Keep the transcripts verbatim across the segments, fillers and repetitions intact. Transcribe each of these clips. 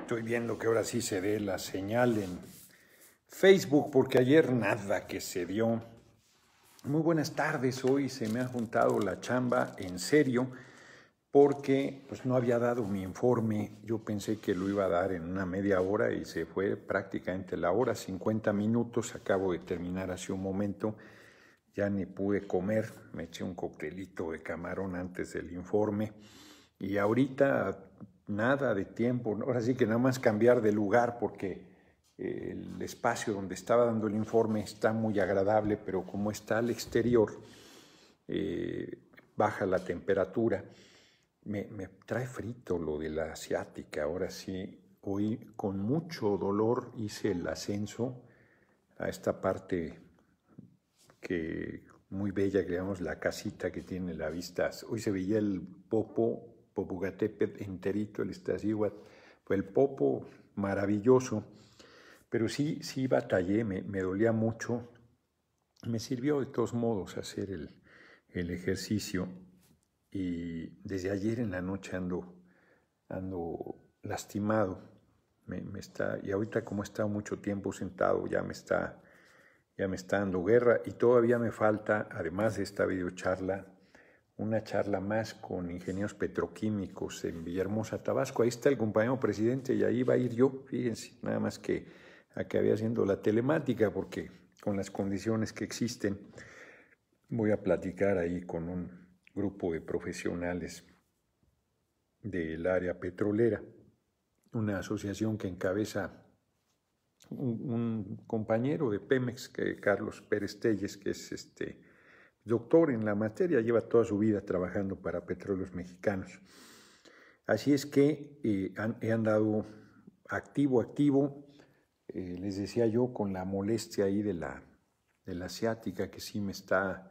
Estoy viendo que ahora sí se dé la señal en Facebook, porque ayer nada que se dio. Muy buenas tardes, hoy se me ha juntado la chamba, en serio, porque pues, no había dado mi informe. Yo pensé que lo iba a dar en una media hora y se fue prácticamente la hora, cincuenta minutos. Acabo de terminar hace un momento, ya ni pude comer, me eché un coctelito de camarón antes del informe y ahorita nada de tiempo. Ahora sí que nada más cambiar de lugar porque el espacio donde estaba dando el informe está muy agradable, pero como está al exterior, eh, baja la temperatura. Me, me trae frito lo de la asiática. Ahora sí, hoy con mucho dolor hice el ascenso a esta parte que muy bella, que llamamos la casita que tiene la vista. Hoy se veía el Popo, Popocatépetl enterito, el Iztaccíhuatl, fue el Popo maravilloso. Pero sí, sí batallé, me, me dolía mucho. Me sirvió de todos modos hacer el, el ejercicio. Y desde ayer en la noche ando, ando lastimado. Me, me está, y ahorita como he estado mucho tiempo sentado, ya me, está, ya me está dando guerra. Y todavía me falta, además de esta videocharla, una charla más con ingenieros petroquímicos en Villahermosa, Tabasco. Ahí está el compañero presidente y ahí va a ir yo, fíjense, nada más que acabé haciendo la telemática porque con las condiciones que existen voy a platicar ahí con un grupo de profesionales del área petrolera, una asociación que encabeza un, un compañero de Pemex, que Carlos Pérez Telles, que es este doctor en la materia, lleva toda su vida trabajando para Petróleos Mexicanos. Así es que eh, han, he andado activo, activo, eh, les decía yo, con la molestia ahí de la, de la asiática, que sí me está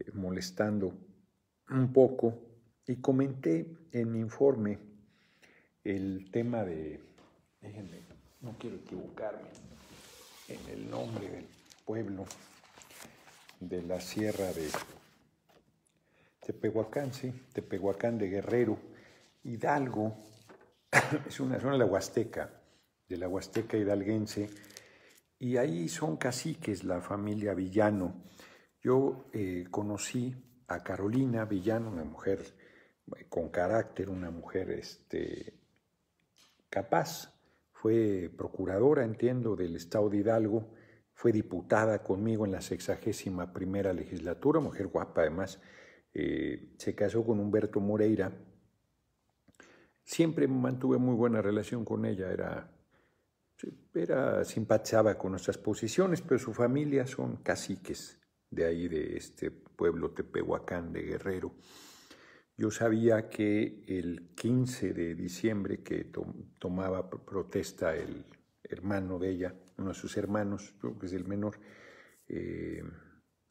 eh, molestando un poco, y comenté en mi informe el tema de, déjenme, no quiero equivocarme, en el nombre del pueblo, de la sierra de Tepehuacán, sí, Tepehuacán de Guerrero. Hidalgo es una zona de la Huasteca, de la Huasteca hidalguense, y ahí son caciques la familia Viggiano. Yo eh, conocí a Carolina Viggiano, una mujer con carácter, una mujer este, capaz, fue procuradora, entiendo, del estado de Hidalgo. Fue diputada conmigo en la sexagésima primera legislatura, mujer guapa además, eh, se casó con Humberto Moreira. Siempre mantuve muy buena relación con ella, era, era simpatizaba con nuestras posiciones, pero su familia son caciques de ahí, de este pueblo Tepehuacán de Guerrero. Yo sabía que el quince de diciembre, que to tomaba protesta el hermano de ella, uno de sus hermanos, creo que es el menor, eh,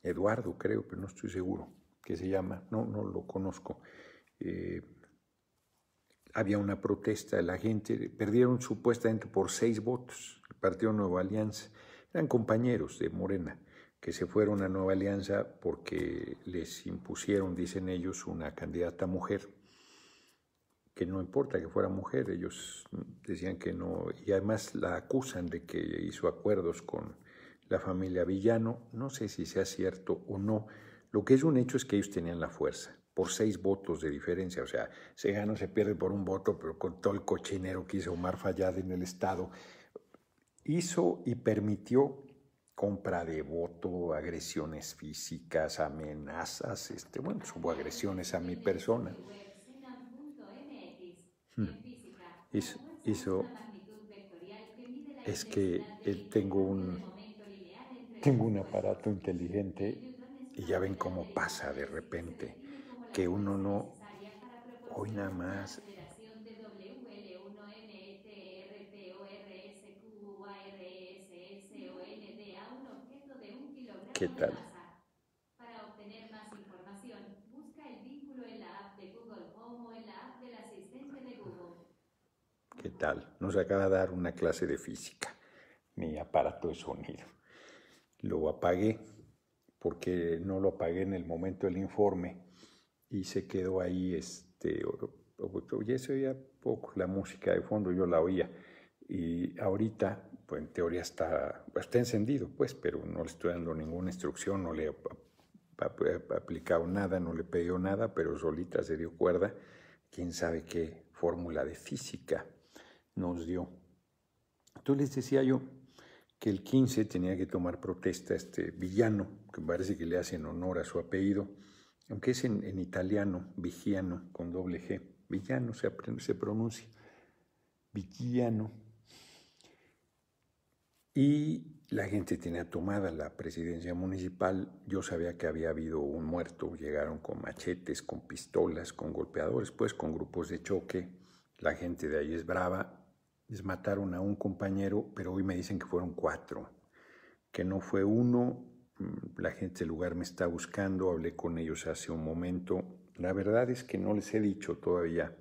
Eduardo, creo, pero no estoy seguro que se llama, no, no lo conozco. Eh, había una protesta de la gente, perdieron supuestamente por seis votos el partido Nueva Alianza. Eran compañeros de Morena que se fueron a Nueva Alianza porque les impusieron, dicen ellos, una candidata mujer, que no importa que fuera mujer, ellos decían que no, y además la acusan de que hizo acuerdos con la familia Viggiano. No sé si sea cierto o no, lo que es un hecho es que ellos tenían la fuerza, por seis votos de diferencia, o sea, se gana o se pierde por un voto, pero con todo el cochinero que hizo Omar Fayad en el estado, hizo y permitió compra de voto, agresiones físicas, amenazas, este, bueno, pues hubo agresiones a mi persona. Hmm. Hizo, hizo, es que él tengo un, tengo un aparato inteligente y ya ven cómo pasa de repente, que uno no, hoy nada más, ¿qué tal? ¿Qué tal? Nos acaba de dar una clase de física, mi aparato de sonido. Lo apagué porque no lo apagué en el momento del informe y se quedó ahí este, ya se oía poco la música de fondo, yo la oía. Y ahorita, pues en teoría está, está encendido, pues, pero no le estoy dando ninguna instrucción, no le he aplicado nada, no le he pedido nada, pero solita se dio cuerda. Quién sabe qué fórmula de física nos dio. Entonces les decía yo que el quince tenía que tomar protesta este Viggiano, que parece que le hacen honor a su apellido, aunque es en, en italiano, Viggiano, con doble G. Viggiano se, se pronuncia. Viggiano. Y la gente tenía tomada la presidencia municipal. Yo sabía que había habido un muerto. Llegaron con machetes, con pistolas, con golpeadores, pues con grupos de choque. La gente de ahí es brava. Les mataron a un compañero, pero hoy me dicen que fueron cuatro, que no fue uno. La gente del lugar me está buscando. Hablé con ellos hace un momento. La verdad es que no les he dicho todavía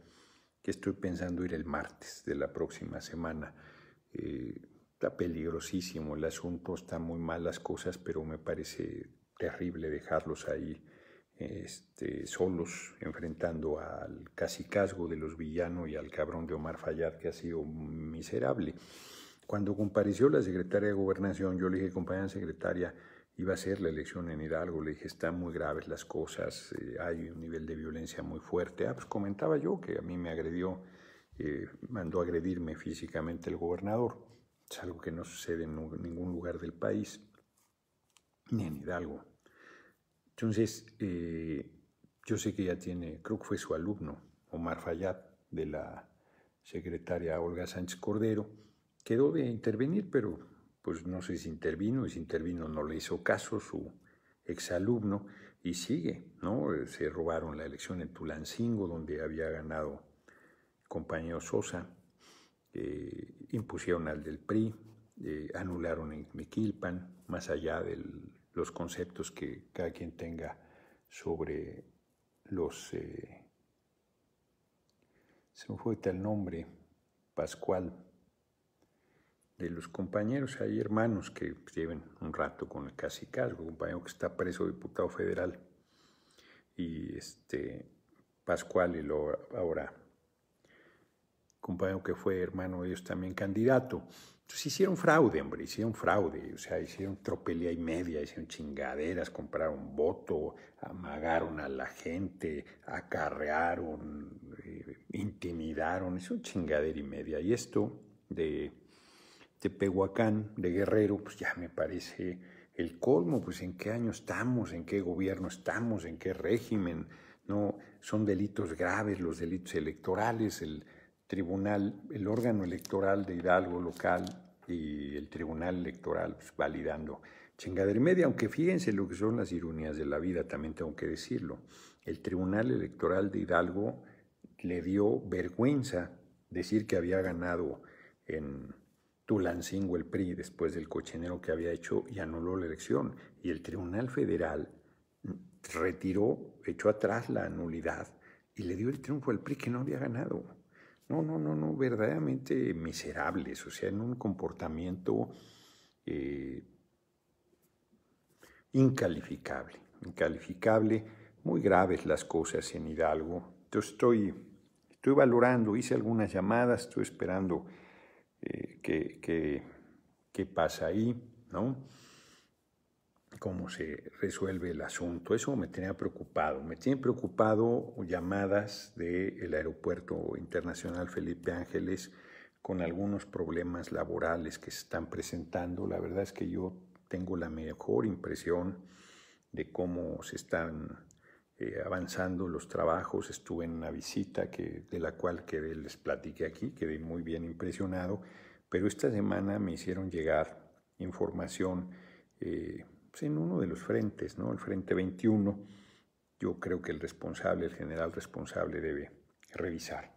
que estoy pensando ir el martes de la próxima semana. Eh, Está peligrosísimo el asunto, están muy mal las cosas, pero me parece terrible dejarlos ahí este, solos, enfrentando al cacicazgo de los Viggiano y al cabrón de Omar Fayad, que ha sido miserable. Cuando compareció la secretaria de Gobernación, yo le dije, compañera secretaria, iba a ser la elección en Hidalgo, le dije, están muy graves las cosas, eh, hay un nivel de violencia muy fuerte. Ah, pues comentaba yo que a mí me agredió, eh, mandó a agredirme físicamente el gobernador. Es algo que no sucede en ningún lugar del país, ni en Hidalgo. Entonces, eh, yo sé que ya tiene, creo que fue su alumno, Omar Fayad, de la secretaria Olga Sánchez Cordero, quedó de intervenir, pero pues no sé si intervino, y si intervino no le hizo caso su exalumno, y sigue, ¿no? Se robaron la elección en Tulancingo, donde había ganado el compañero Sosa. Eh, impusieron al del P R I, eh, anularon en Miquilpan, más allá de los conceptos que cada quien tenga sobre los... Eh, se me fue tal nombre, Pascual, de los compañeros, hay hermanos que lleven un rato con el cacicazgo, compañero que está preso, diputado federal, y este Pascual y lo ahora... compañero que fue hermano de ellos también candidato. Entonces hicieron fraude, hombre, hicieron fraude, o sea, hicieron tropelía y media, hicieron chingaderas, compraron voto, amagaron a la gente, acarrearon, eh, intimidaron, hicieron chingadera y media. Y esto de Tepehuacán, de Guerrero, pues ya me parece el colmo, pues en qué año estamos, en qué gobierno estamos, en qué régimen, no son delitos graves los delitos electorales, el... tribunal, el órgano electoral de Hidalgo local y el tribunal electoral pues, validando chingadera y media, aunque fíjense lo que son las ironías de la vida, también tengo que decirlo. El tribunal electoral de Hidalgo le dio vergüenza decir que había ganado en Tulancingo el P R I después del cochinero que había hecho y anuló la elección. Y el tribunal federal retiró, echó atrás la nulidad y le dio el triunfo al P R I que no había ganado. No, no, no, no, verdaderamente miserables, o sea, en un comportamiento eh, incalificable, incalificable, muy graves las cosas en Hidalgo. Yo estoy, estoy valorando, hice algunas llamadas, estoy esperando eh, qué que, que pasa ahí, ¿no? Cómo se resuelve el asunto. Eso me tenía preocupado. Me tienen preocupado llamadas del Aeropuerto Internacional Felipe Ángeles con algunos problemas laborales que se están presentando. La verdad es que yo tengo la mejor impresión de cómo se están eh, avanzando los trabajos. Estuve en una visita que, de la cual quedé, les platiqué aquí, quedé muy bien impresionado, pero esta semana me hicieron llegar información eh, en uno de los frentes, ¿no? El Frente veintiuno, yo creo que el responsable, el general responsable debe revisar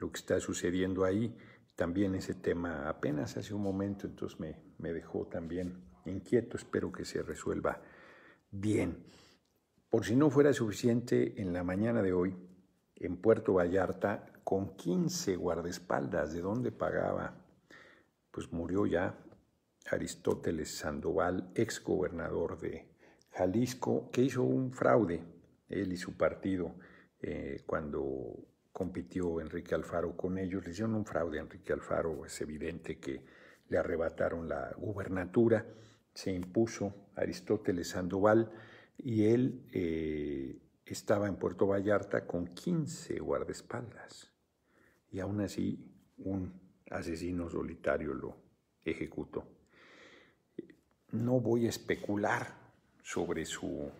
lo que está sucediendo ahí. También ese tema apenas hace un momento, entonces me, me dejó también inquieto, espero que se resuelva bien. Por si no fuera suficiente, en la mañana de hoy, en Puerto Vallarta, con quince guardaespaldas, de donde pagaba, pues murió ya Aristóteles Sandoval, ex gobernador de Jalisco, que hizo un fraude, él y su partido, eh, cuando compitió Enrique Alfaro con ellos, les hicieron un fraude a Enrique Alfaro, es evidente que le arrebataron la gubernatura, se impuso Aristóteles Sandoval y él eh, estaba en Puerto Vallarta con quince guardaespaldas y aún así un asesino solitario lo ejecutó. No voy a especular sobre su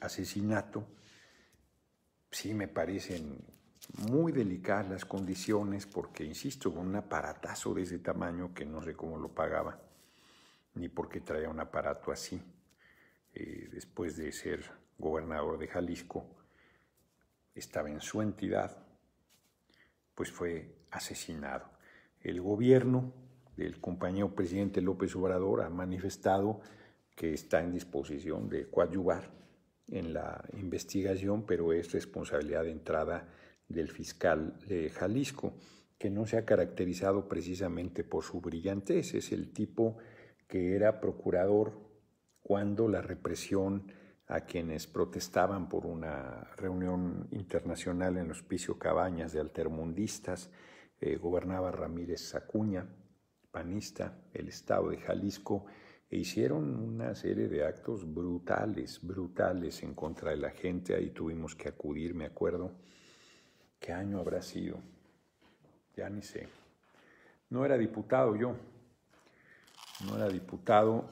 asesinato, sí me parecen muy delicadas las condiciones porque, insisto, con un aparatazo de ese tamaño que no sé cómo lo pagaba, ni por qué traía un aparato así, eh, después de ser gobernador de Jalisco, estaba en su entidad, pues fue asesinado. El gobierno del compañero presidente López Obrador ha manifestado que está en disposición de coadyuvar en la investigación, pero es responsabilidad de entrada del fiscal de Jalisco, que no se ha caracterizado precisamente por su brillantez. Es el tipo que era procurador cuando la represión a quienes protestaban por una reunión internacional en el Hospicio Cabañas de altermundistas, eh, gobernaba Ramírez Acuña, panista, el estado de Jalisco, e hicieron una serie de actos brutales, brutales en contra de la gente. Ahí tuvimos que acudir, me acuerdo. ¿Qué año habrá sido? Ya ni sé. No era diputado yo. No era diputado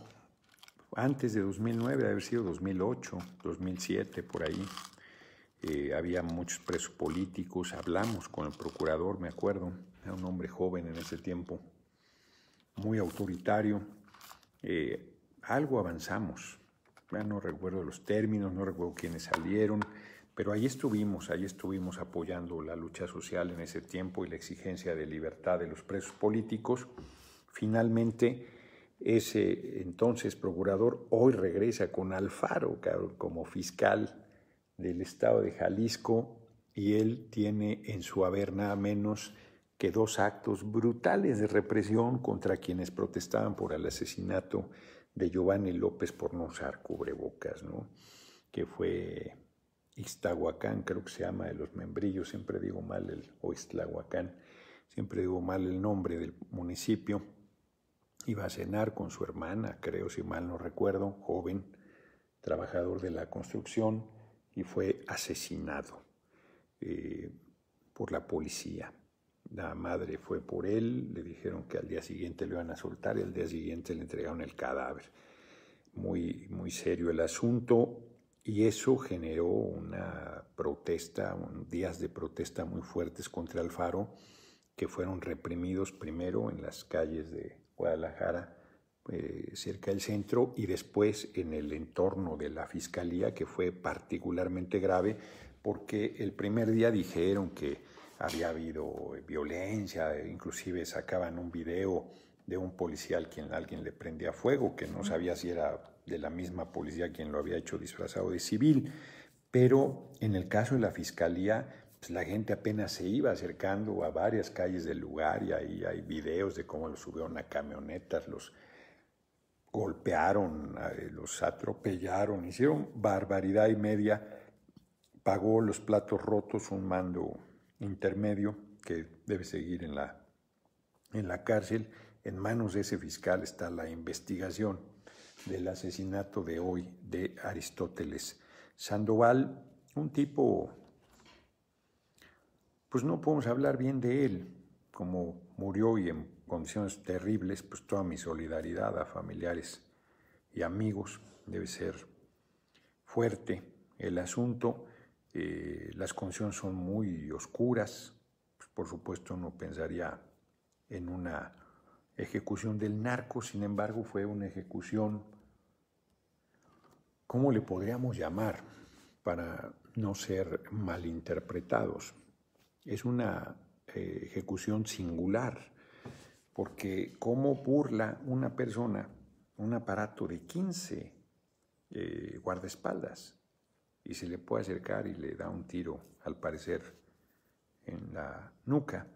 antes de dos mil nueve, debe haber sido dos mil ocho, dos mil siete, por ahí. Eh, había muchos presos políticos. Hablamos con el procurador, me acuerdo. Era un hombre joven en ese tiempo, muy autoritario. Eh, algo avanzamos. Ya no recuerdo los términos, no recuerdo quiénes salieron, pero ahí estuvimos, ahí estuvimos apoyando la lucha social en ese tiempo y la exigencia de libertad de los presos políticos. Finalmente, ese entonces procurador hoy regresa con Alfaro como fiscal del estado de Jalisco y él tiene en su haber nada menos que dos actos brutales de represión contra quienes protestaban por el asesinato de Giovanni López por no usar cubrebocas, ¿no? Que fue Iztaccíhuatl, creo que se llama, de los membrillos, siempre digo mal el, o Iztaccíhuatl, siempre digo mal el nombre del municipio. Iba a cenar con su hermana, creo, si mal no recuerdo, joven, trabajador de la construcción, y fue asesinado eh, por la policía. La madre fue por él, le dijeron que al día siguiente le iban a soltar y al día siguiente le entregaron el cadáver. Muy, muy serio el asunto y eso generó una protesta, un, días de protesta muy fuertes contra Alfaro que fueron reprimidos primero en las calles de Guadalajara, eh, cerca del centro, y después en el entorno de la fiscalía, que fue particularmente grave porque el primer día dijeron que había habido violencia, inclusive sacaban un video de un policía al quien alguien le prendía fuego, que no sabía si era de la misma policía quien lo había hecho disfrazado de civil. Pero en el caso de la fiscalía, pues la gente apenas se iba acercando a varias calles del lugar y ahí hay videos de cómo los subieron a camionetas, los golpearon, los atropellaron, hicieron barbaridad y media. Pagó los platos rotos un mando intermedio que debe seguir en la, en la cárcel. En manos de ese fiscal está la investigación del asesinato de hoy de Aristóteles Sandoval, un tipo, pues no podemos hablar bien de él, como murió y en condiciones terribles, pues toda mi solidaridad a familiares y amigos. Debe ser fuerte el asunto. Eh, las condiciones son muy oscuras, pues por supuesto no pensaría en una ejecución del narco, sin embargo fue una ejecución, ¿cómo le podríamos llamar para no ser malinterpretados? Es una eh, ejecución singular, porque cómo burla una persona un aparato de quince eh, guardaespaldas, y se le puede acercar y le da un tiro, al parecer, en la nuca,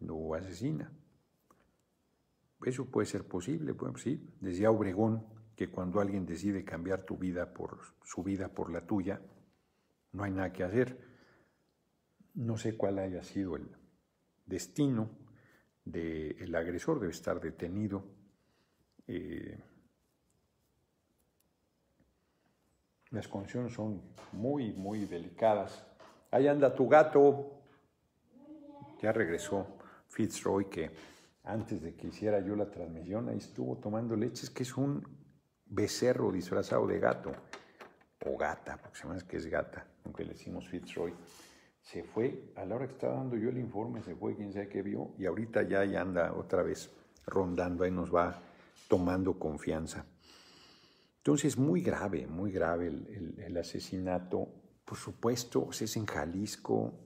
lo asesina. Eso puede ser posible, pues sí. Decía Obregón que cuando alguien decide cambiar tu vida por su vida por la tuya, no hay nada que hacer. No sé cuál haya sido el destino del agresor, debe estar detenido. Eh, las condiciones son muy, muy delicadas. Ahí anda tu gato. Ya regresó Fitzroy, que antes de que hiciera yo la transmisión, ahí estuvo tomando leche. Es que es un becerro disfrazado de gato, o gata, porque se me hace que es gata, aunque le decimos Fitzroy. Se fue, a la hora que estaba dando yo el informe, se fue, quién sabe qué vio, y ahorita ya, ya anda otra vez rondando, ahí nos va tomando confianza. Entonces, muy grave, muy grave el, el, el asesinato. Por supuesto, es en Jalisco,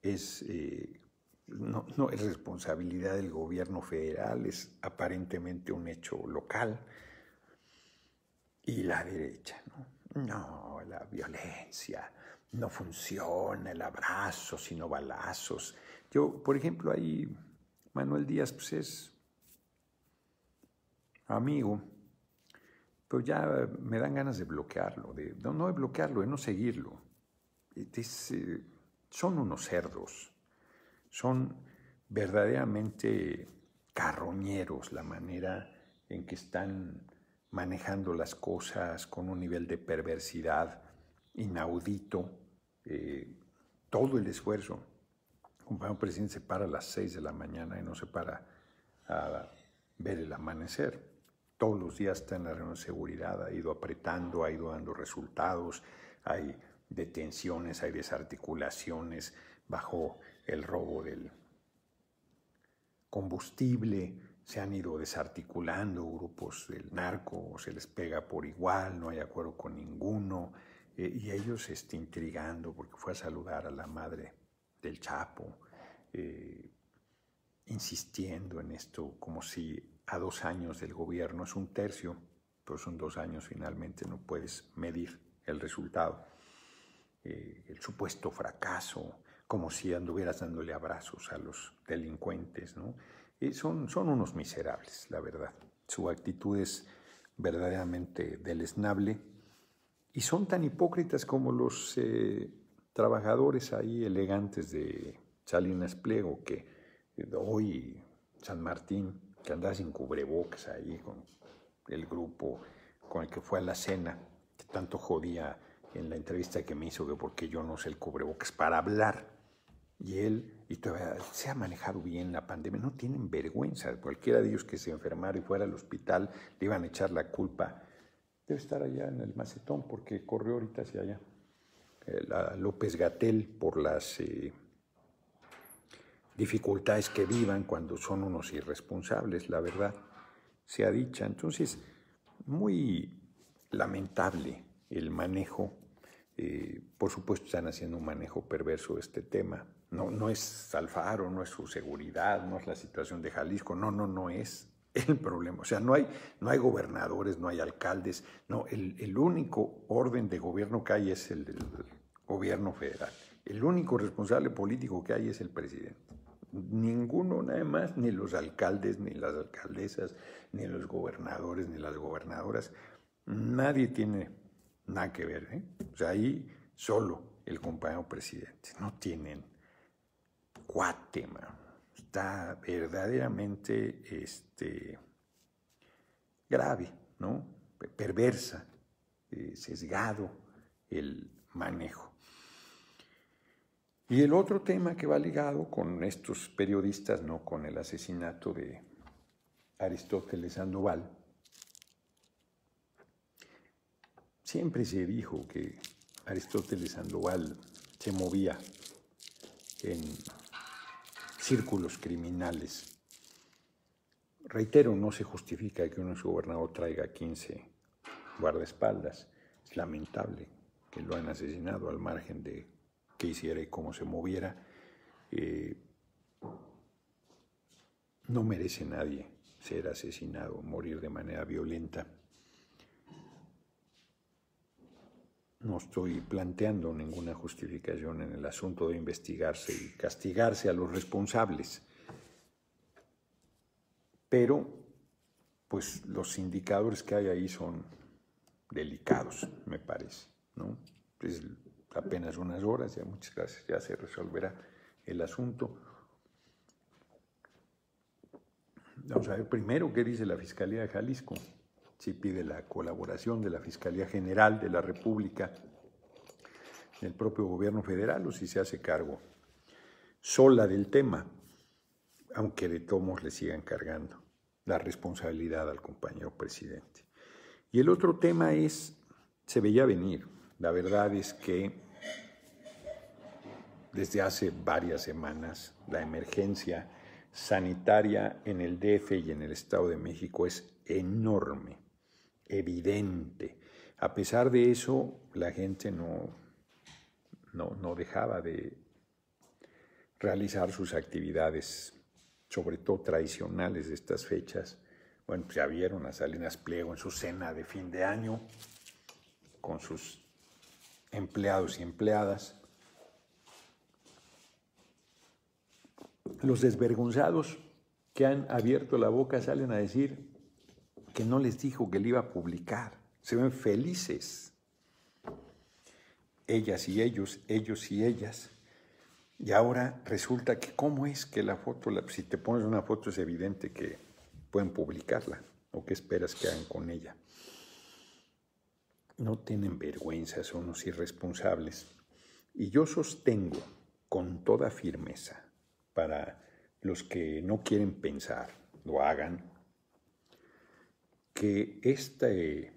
es, eh, no, no es responsabilidad del gobierno federal, es aparentemente un hecho local. Y la derecha, ¿no? No, la violencia, no funciona el abrazo, sino balazos. Yo, por ejemplo, ahí Manuel Díaz, pues es amigo, pero ya me dan ganas de bloquearlo, de, no, no de bloquearlo, de no seguirlo. Es, eh, son unos cerdos, son verdaderamente carroñeros la manera en que están manejando las cosas con un nivel de perversidad inaudito. Eh, todo el esfuerzo. El compañero presidente se para a las seis de la mañana y no se para a ver el amanecer. Todos los días está en la reunión de seguridad, ha ido apretando, ha ido dando resultados, hay detenciones, hay desarticulaciones bajo el robo del combustible, se han ido desarticulando grupos del narco, se les pega por igual, no hay acuerdo con ninguno. Eh, y ellos este, intrigando, porque fue a saludar a la madre del Chapo, eh, insistiendo en esto, como si a dos años del gobierno, es un tercio, pero son dos años finalmente, no puedes medir el resultado. Eh, el supuesto fracaso, como si anduvieras dándole abrazos a los delincuentes, ¿no? Eh, son, son unos miserables, la verdad. Su actitud es verdaderamente deleznable. Y son tan hipócritas como los eh, trabajadores ahí elegantes de Salinas Pliego, que hoy San Martín, que andaba sin cubrebocas ahí con el grupo con el que fue a la cena, que tanto jodía en la entrevista que me hizo que porque yo no sé el cubrebocas para hablar. Y él, y todavía se ha manejado bien la pandemia, no tienen vergüenza. Cualquiera de ellos que se enfermara y fuera al hospital le iban a echar la culpa. Debe estar allá en el macetón porque corrió ahorita hacia allá. La López Gatell, por las eh, dificultades que vivan cuando son unos irresponsables, la verdad, sea dicha. Entonces, muy lamentable el manejo. Eh, por supuesto, están haciendo un manejo perverso de este tema. No, no es Alfaro, no es su seguridad, no es la situación de Jalisco. No, no, no es el problema. O sea, no hay, no hay gobernadores, no hay alcaldes. No, el, el único orden de gobierno que hay es el del gobierno federal. El único responsable político que hay es el presidente. Ninguno, nada más, ni los alcaldes, ni las alcaldesas, ni los gobernadores, ni las gobernadoras. Nadie tiene nada que ver, ¿eh? O sea, ahí solo el compañero presidente. No tienen cuate, mano. Está verdaderamente este, grave, ¿no? Perversa, eh, sesgado el manejo. Y el otro tema que va ligado con estos periodistas, no con el asesinato de Aristóteles Sandoval, siempre se dijo que Aristóteles Sandoval se movía en círculos criminales. Reitero, no se justifica que un exgobernador traiga quince guardaespaldas. Es lamentable que lo han asesinado al margen de qué hiciera y cómo se moviera. Eh, no merece nadie ser asesinado, morir de manera violenta. No estoy planteando ninguna justificación en el asunto de investigarse y castigarse a los responsables. Pero, pues, los indicadores que hay ahí son delicados, me parece, ¿no? Pues, apenas unas horas, ya muchas gracias, ya se resolverá. el asunto. Vamos a ver primero qué dice la Fiscalía de Jalisco. Si pide la colaboración de la Fiscalía General de la República, del propio gobierno federal, o si se hace cargo sola del tema, aunque de tomos le sigan cargando la responsabilidad al compañero presidente. Y el otro tema es, se veía venir, la verdad es que desde hace varias semanas la emergencia sanitaria en el D F y en el Estado de México es enorme, evidente. A pesar de eso, la gente no, no, no dejaba de realizar sus actividades, sobre todo tradicionales de estas fechas. Bueno, pues ya vieron a Salinas Pliego en su cena de fin de año con sus empleados y empleadas. Los desvergonzados que han abierto la boca salen a decir que no les dijo que le iba a publicar. Se ven felices. Ellas y ellos, ellos y ellas. Y ahora resulta que cómo es que la foto, la, si te pones una foto es evidente que pueden publicarla. ¿O qué esperas que hagan con ella? No tienen vergüenza, son unos irresponsables. Y yo sostengo con toda firmeza, para los que no quieren pensar, lo hagan, que este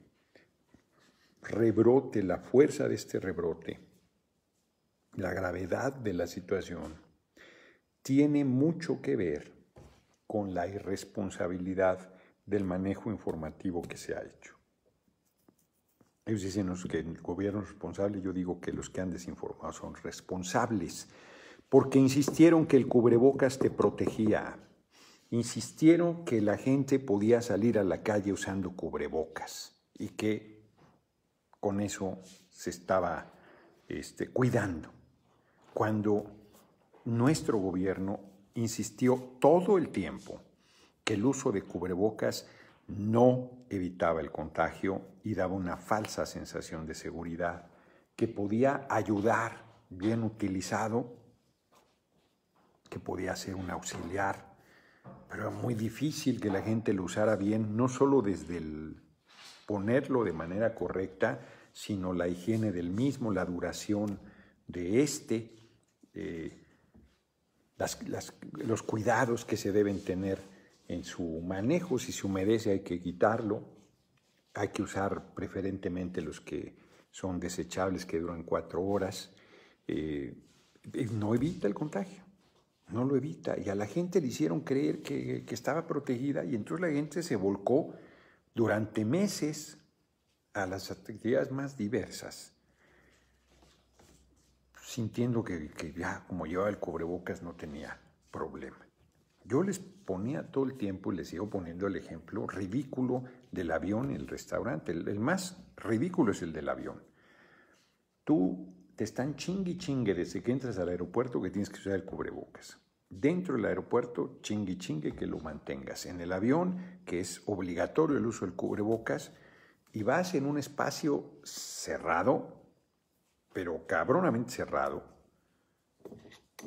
rebrote, la fuerza de este rebrote, la gravedad de la situación, tiene mucho que ver con la irresponsabilidad del manejo informativo que se ha hecho. Ellos dicen que el gobierno es responsable, yo digo que los que han desinformado son responsables, porque insistieron que el cubrebocas te protegía, insistieron que la gente podía salir a la calle usando cubrebocas y que con eso se estaba este, cuidando, cuando nuestro gobierno insistió todo el tiempo que el uso de cubrebocas no evitaba el contagio y daba una falsa sensación de seguridad, que podía ayudar bien utilizado, que podía ser un auxiliar, pero era muy difícil que la gente lo usara bien, no solo desde el ponerlo de manera correcta, sino la higiene del mismo, la duración de este, eh, las, las, los cuidados que se deben tener en su manejo. Si se humedece hay que quitarlo, hay que usar preferentemente los que son desechables, que duran cuatro horas, eh, no evita el contagio. No lo evita, y a la gente le hicieron creer que, que estaba protegida, y entonces la gente se volcó durante meses a las actividades más diversas, sintiendo que, que ya como llevaba el cubrebocas no tenía problema. Yo les ponía todo el tiempo y les sigo poniendo el ejemplo ridículo del avión en el restaurante. El, el más ridículo es el del avión. Tú te están chingui chingue desde que entras al aeropuerto que tienes que usar el cubrebocas. Dentro del aeropuerto, chingui chingue que lo mantengas. En el avión, que es obligatorio el uso del cubrebocas, y vas en un espacio cerrado, pero cabronamente cerrado,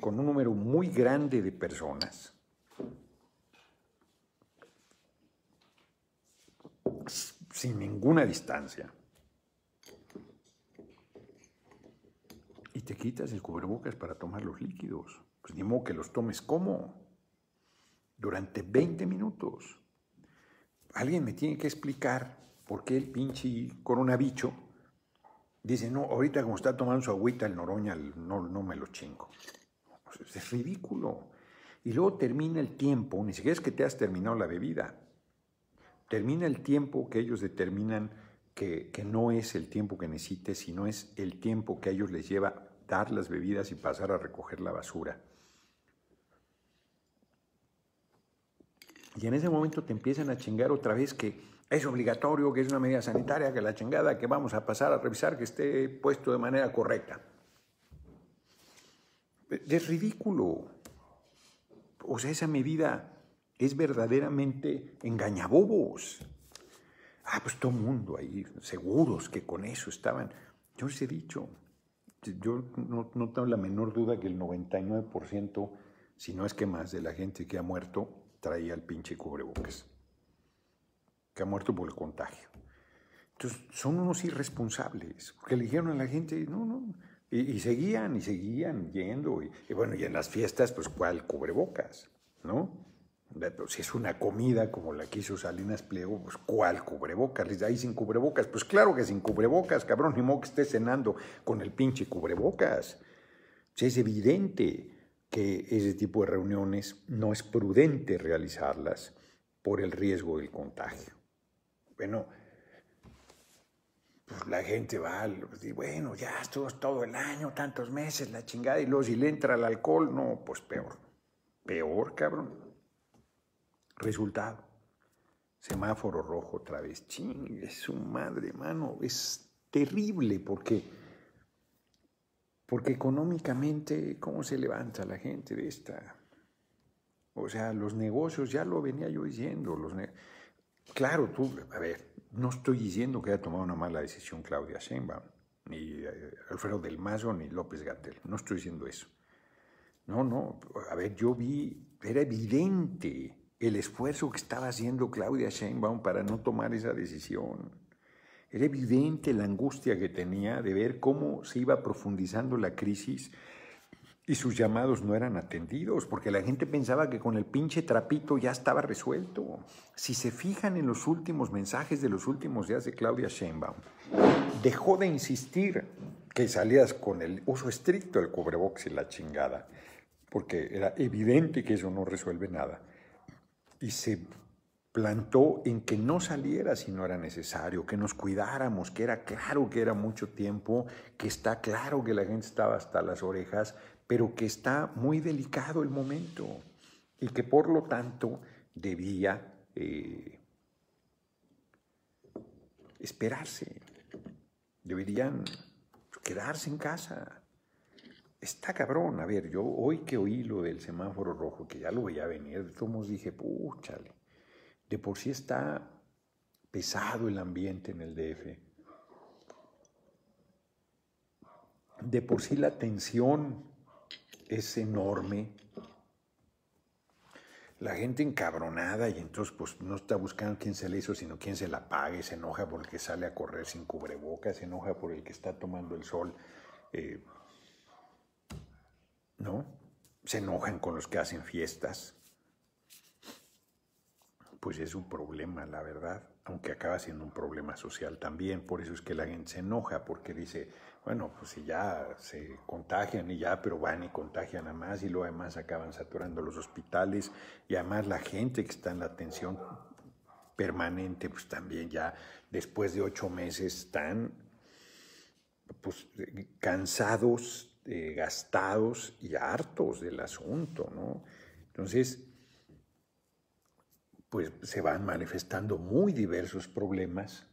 con un número muy grande de personas, sin ninguna distancia. Y te quitas el cubrebocas para tomar los líquidos. Pues ni modo que los tomes como durante veinte minutos. Alguien me tiene que explicar por qué el pinche coronabicho dice, no, ahorita como está tomando su agüita el Noroña, no, no me lo chingo. Pues es ridículo. Y luego termina el tiempo, ni siquiera es que te has terminado la bebida. Termina el tiempo que ellos determinan que, que no es el tiempo que necesites, sino es el tiempo que a ellos les lleva dar las bebidas y pasar a recoger la basura. Y en ese momento te empiezan a chingar otra vez que es obligatorio, que es una medida sanitaria, que la chingada, que vamos a pasar a revisar que esté puesto de manera correcta. Es ridículo. O sea, esa medida es verdaderamente engañabobos. Ah, pues todo el mundo ahí, seguros que con eso estaban. Yo les he dicho, yo no, no tengo la menor duda que el noventa y nueve por ciento, si no es que más, de la gente que ha muerto traía el pinche cubrebocas, que ha muerto por el contagio. Entonces, son unos irresponsables, porque le dijeron a la gente, no, no, y, y seguían, y seguían yendo, y, y bueno, y en las fiestas, pues, ¿cuál cubrebocas, no? Si es una comida como la que hizo Salinas Pliego, pues ¿cuál cubrebocas? Les da ahí sin cubrebocas. Pues claro que sin cubrebocas, cabrón, ni modo que estés cenando con el pinche cubrebocas. Pues es evidente que ese tipo de reuniones no es prudente realizarlas por el riesgo del contagio. Bueno, pues la gente va, y bueno, ya estuvo todo el año, tantos meses, la chingada, y luego si le entra el alcohol, no, pues peor. Peor, cabrón. Resultado, semáforo rojo otra vez. Chingue su madre, mano. Es terrible porque, porque económicamente, ¿cómo se levanta la gente de esta? O sea, los negocios, ya lo venía yo diciendo. Los claro, tú, a ver, no estoy diciendo que haya tomado una mala decisión Claudia Sheinbaum, ni Alfredo del Mazo, ni López Gatell. No estoy diciendo eso. No, no, a ver, yo vi, era evidente el esfuerzo que estaba haciendo Claudia Sheinbaum para no tomar esa decisión. Era evidente la angustia que tenía de ver cómo se iba profundizando la crisis y sus llamados no eran atendidos, porque la gente pensaba que con el pinche trapito ya estaba resuelto. Si se fijan en los últimos mensajes de los últimos días de Claudia Sheinbaum, dejó de insistir que salías con el uso estricto del cubrebocas y la chingada, porque era evidente que eso no resuelve nada. Y se plantó en que no saliera si no era necesario, que nos cuidáramos, que era claro que era mucho tiempo, que está claro que la gente estaba hasta las orejas, pero que está muy delicado el momento y que por lo tanto debía eh, esperarse, deberían quedarse en casa. Está cabrón. A ver, yo hoy que oí lo del semáforo rojo, que ya lo veía venir, de todos modos dije, púchale, de por sí está pesado el ambiente en el D F. De por sí la tensión es enorme. La gente encabronada y entonces pues no está buscando quién se la hizo, sino quién se la pague, se enoja por el que sale a correr sin cubrebocas, se enoja por el que está tomando el sol, eh, ¿no? Se enojan con los que hacen fiestas. Pues es un problema, la verdad, aunque acaba siendo un problema social también. Por eso es que la gente se enoja, porque dice, bueno, pues si ya se contagian y ya, pero van y contagian a más y luego además acaban saturando los hospitales y además la gente que está en la atención permanente, pues también ya después de ocho meses están pues cansados, Eh, gastados y hartos del asunto, ¿no? Entonces, pues se van manifestando muy diversos problemas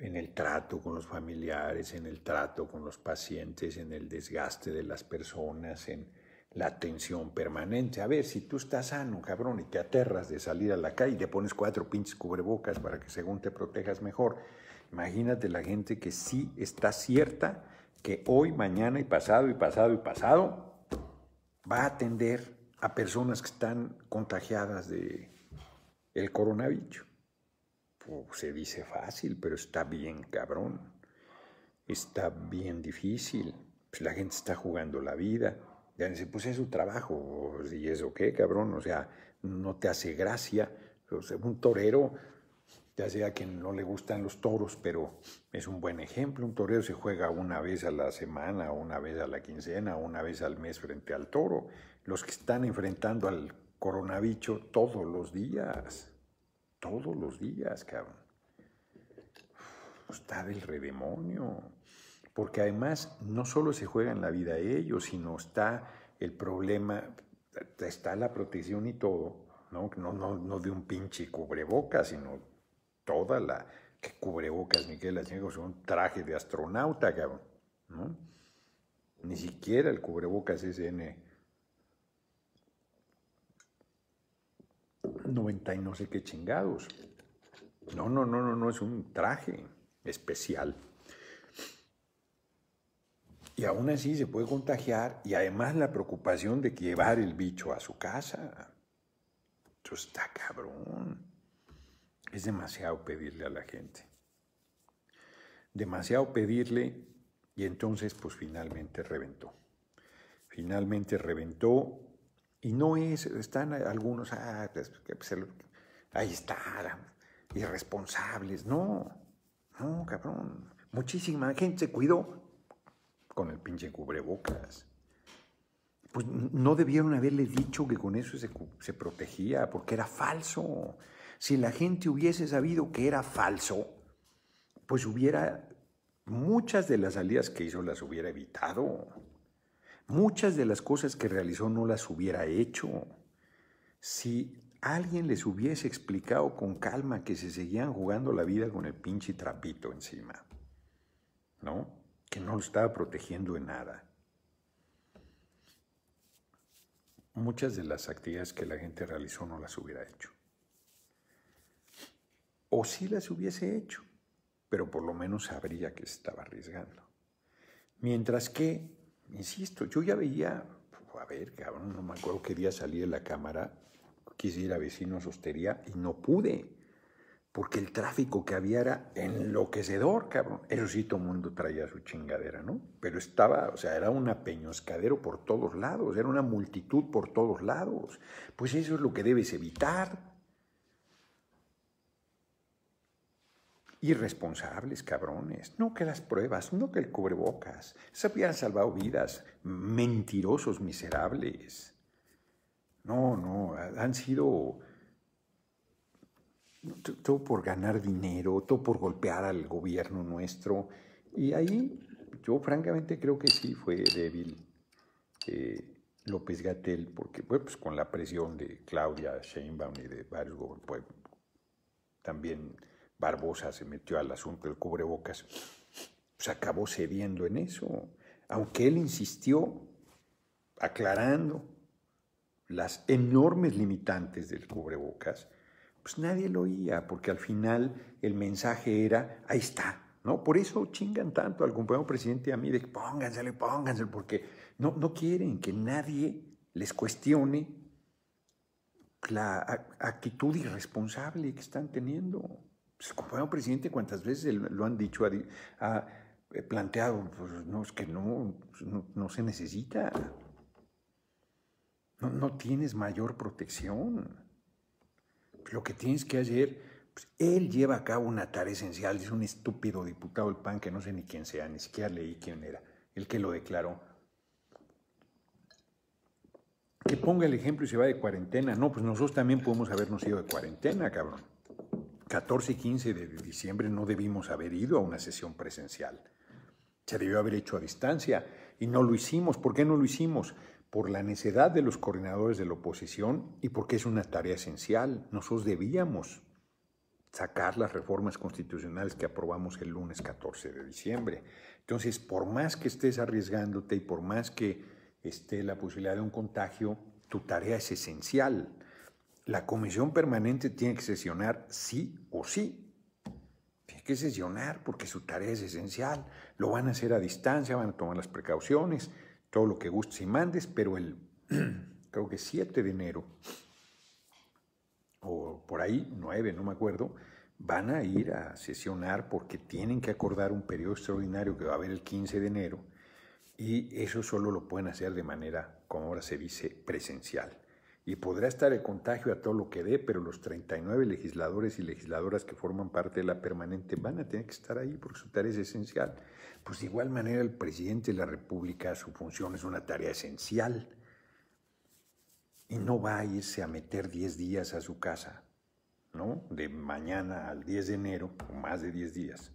en el trato con los familiares, en el trato con los pacientes, en el desgaste de las personas, en la atención permanente. A ver, si tú estás sano, cabrón, y te aterras de salir a la calle y te pones cuatro pinches cubrebocas para que según te protejas mejor, imagínate la gente que sí está cierta que hoy, mañana y pasado y pasado y pasado va a atender a personas que están contagiadas de el coronavirus. Pues se dice fácil, pero está bien cabrón, está bien difícil. Pues la gente está jugando la vida. Ya dice, pues es su trabajo. ¿Y eso qué, cabrón? O sea, no te hace gracia. O sea, un torero, ya sea a quien no le gustan los toros, pero es un buen ejemplo. Un torero se juega una vez a la semana, una vez a la quincena, una vez al mes frente al toro. Los que están enfrentando al coronavirus todos los días, todos los días, cabrón. Está del redemonio. Porque además no solo se juega en la vida de ellos, sino está el problema, está la protección y todo, ¿no? No, no, no de un pinche cubrebocas, sino toda la que cubrebocas, ni que las chicas, un traje de astronauta, cabrón, ¿no? Ni siquiera el cubrebocas ese ene noventa y no sé qué chingados. No, no, no, no, no, es un traje especial. y aún así se puede contagiar, y además la preocupación de llevar el bicho a su casa. Eso está cabrón. Es demasiado pedirle a la gente. Demasiado pedirle, y entonces pues finalmente reventó. Finalmente reventó, y no es, están algunos, ah, pues, pues, ahí está, irresponsables. No, no, cabrón. Muchísima gente se cuidó con el pinche cubrebocas. Pues no debieron haberle dicho que con eso se, se protegía, porque era falso. Si la gente hubiese sabido que era falso, pues hubiera, muchas de las salidas que hizo las hubiera evitado. Muchas de las cosas que realizó no las hubiera hecho. Si alguien les hubiese explicado con calma que se seguían jugando la vida con el pinche trapito encima, ¿no? Que no lo estaba protegiendo de nada. Muchas de las actividades que la gente realizó no las hubiera hecho. O sí las hubiese hecho, pero por lo menos sabría que se estaba arriesgando. Mientras que, insisto, yo ya veía, a ver, cabrón, no me acuerdo qué día salí de la cámara, quise ir a Vecinos Hostería y no pude, porque el tráfico que había era enloquecedor, cabrón. Eso sí, todo el mundo traía su chingadera, ¿no? Pero estaba, o sea, era un apeñoscadero por todos lados, era una multitud por todos lados. Pues eso es lo que debes evitar. Irresponsables, cabrones, no que las pruebas, no que el cubrebocas, se habían salvado vidas, mentirosos miserables. No, no, han sido todo por ganar dinero, todo por golpear al gobierno nuestro, y ahí yo francamente creo que sí fue débil eh, López Gatell, porque pues con la presión de Claudia Sheinbaum y de varios gobiernos, pues, también Barbosa se metió al asunto del cubrebocas, pues acabó cediendo en eso, aunque él insistió aclarando las enormes limitantes del cubrebocas, pues nadie lo oía, porque al final el mensaje era, ahí está, ¿no? Por eso chingan tanto al compañero presidente y a mí de que pónganselo, pónganselo, porque no, no quieren que nadie les cuestione la actitud irresponsable que están teniendo. Pues el compañero presidente, cuántas veces lo han dicho, ha, ha planteado, pues no, es que no, no, no se necesita. No, no tienes mayor protección. Lo que tienes que hacer, pues, él lleva a cabo una tarea esencial, es un estúpido diputado del P A N que no sé ni quién sea, ni siquiera leí quién era, el que lo declaró. Que ponga el ejemplo y se va de cuarentena. No, pues nosotros también podemos habernos ido de cuarentena, cabrón. catorce y quince de diciembre no debimos haber ido a una sesión presencial. Se debió haber hecho a distancia y no lo hicimos. ¿Por qué no lo hicimos? Por la necedad de los coordinadores de la oposición y porque es una tarea esencial. Nosotros debíamos sacar las reformas constitucionales que aprobamos el lunes catorce de diciembre. Entonces, por más que estés arriesgándote y por más que esté la posibilidad de un contagio, tu tarea es esencial. La comisión permanente tiene que sesionar sí o sí. Tiene que sesionar porque su tarea es esencial. Lo van a hacer a distancia, van a tomar las precauciones, todo lo que gustes y mandes, pero el creo que siete de enero o por ahí, nueve, no me acuerdo, van a ir a sesionar porque tienen que acordar un periodo extraordinario que va a haber el quince de enero y eso solo lo pueden hacer de manera, como ahora se dice, presencial. Y podrá estar el contagio a todo lo que dé, pero los treinta y nueve legisladores y legisladoras que forman parte de la permanente van a tener que estar ahí porque su tarea es esencial. Pues de igual manera el presidente de la República, su función es una tarea esencial. Y no va a irse a meter diez días a su casa, ¿no? De mañana al diez de enero, o más de diez días,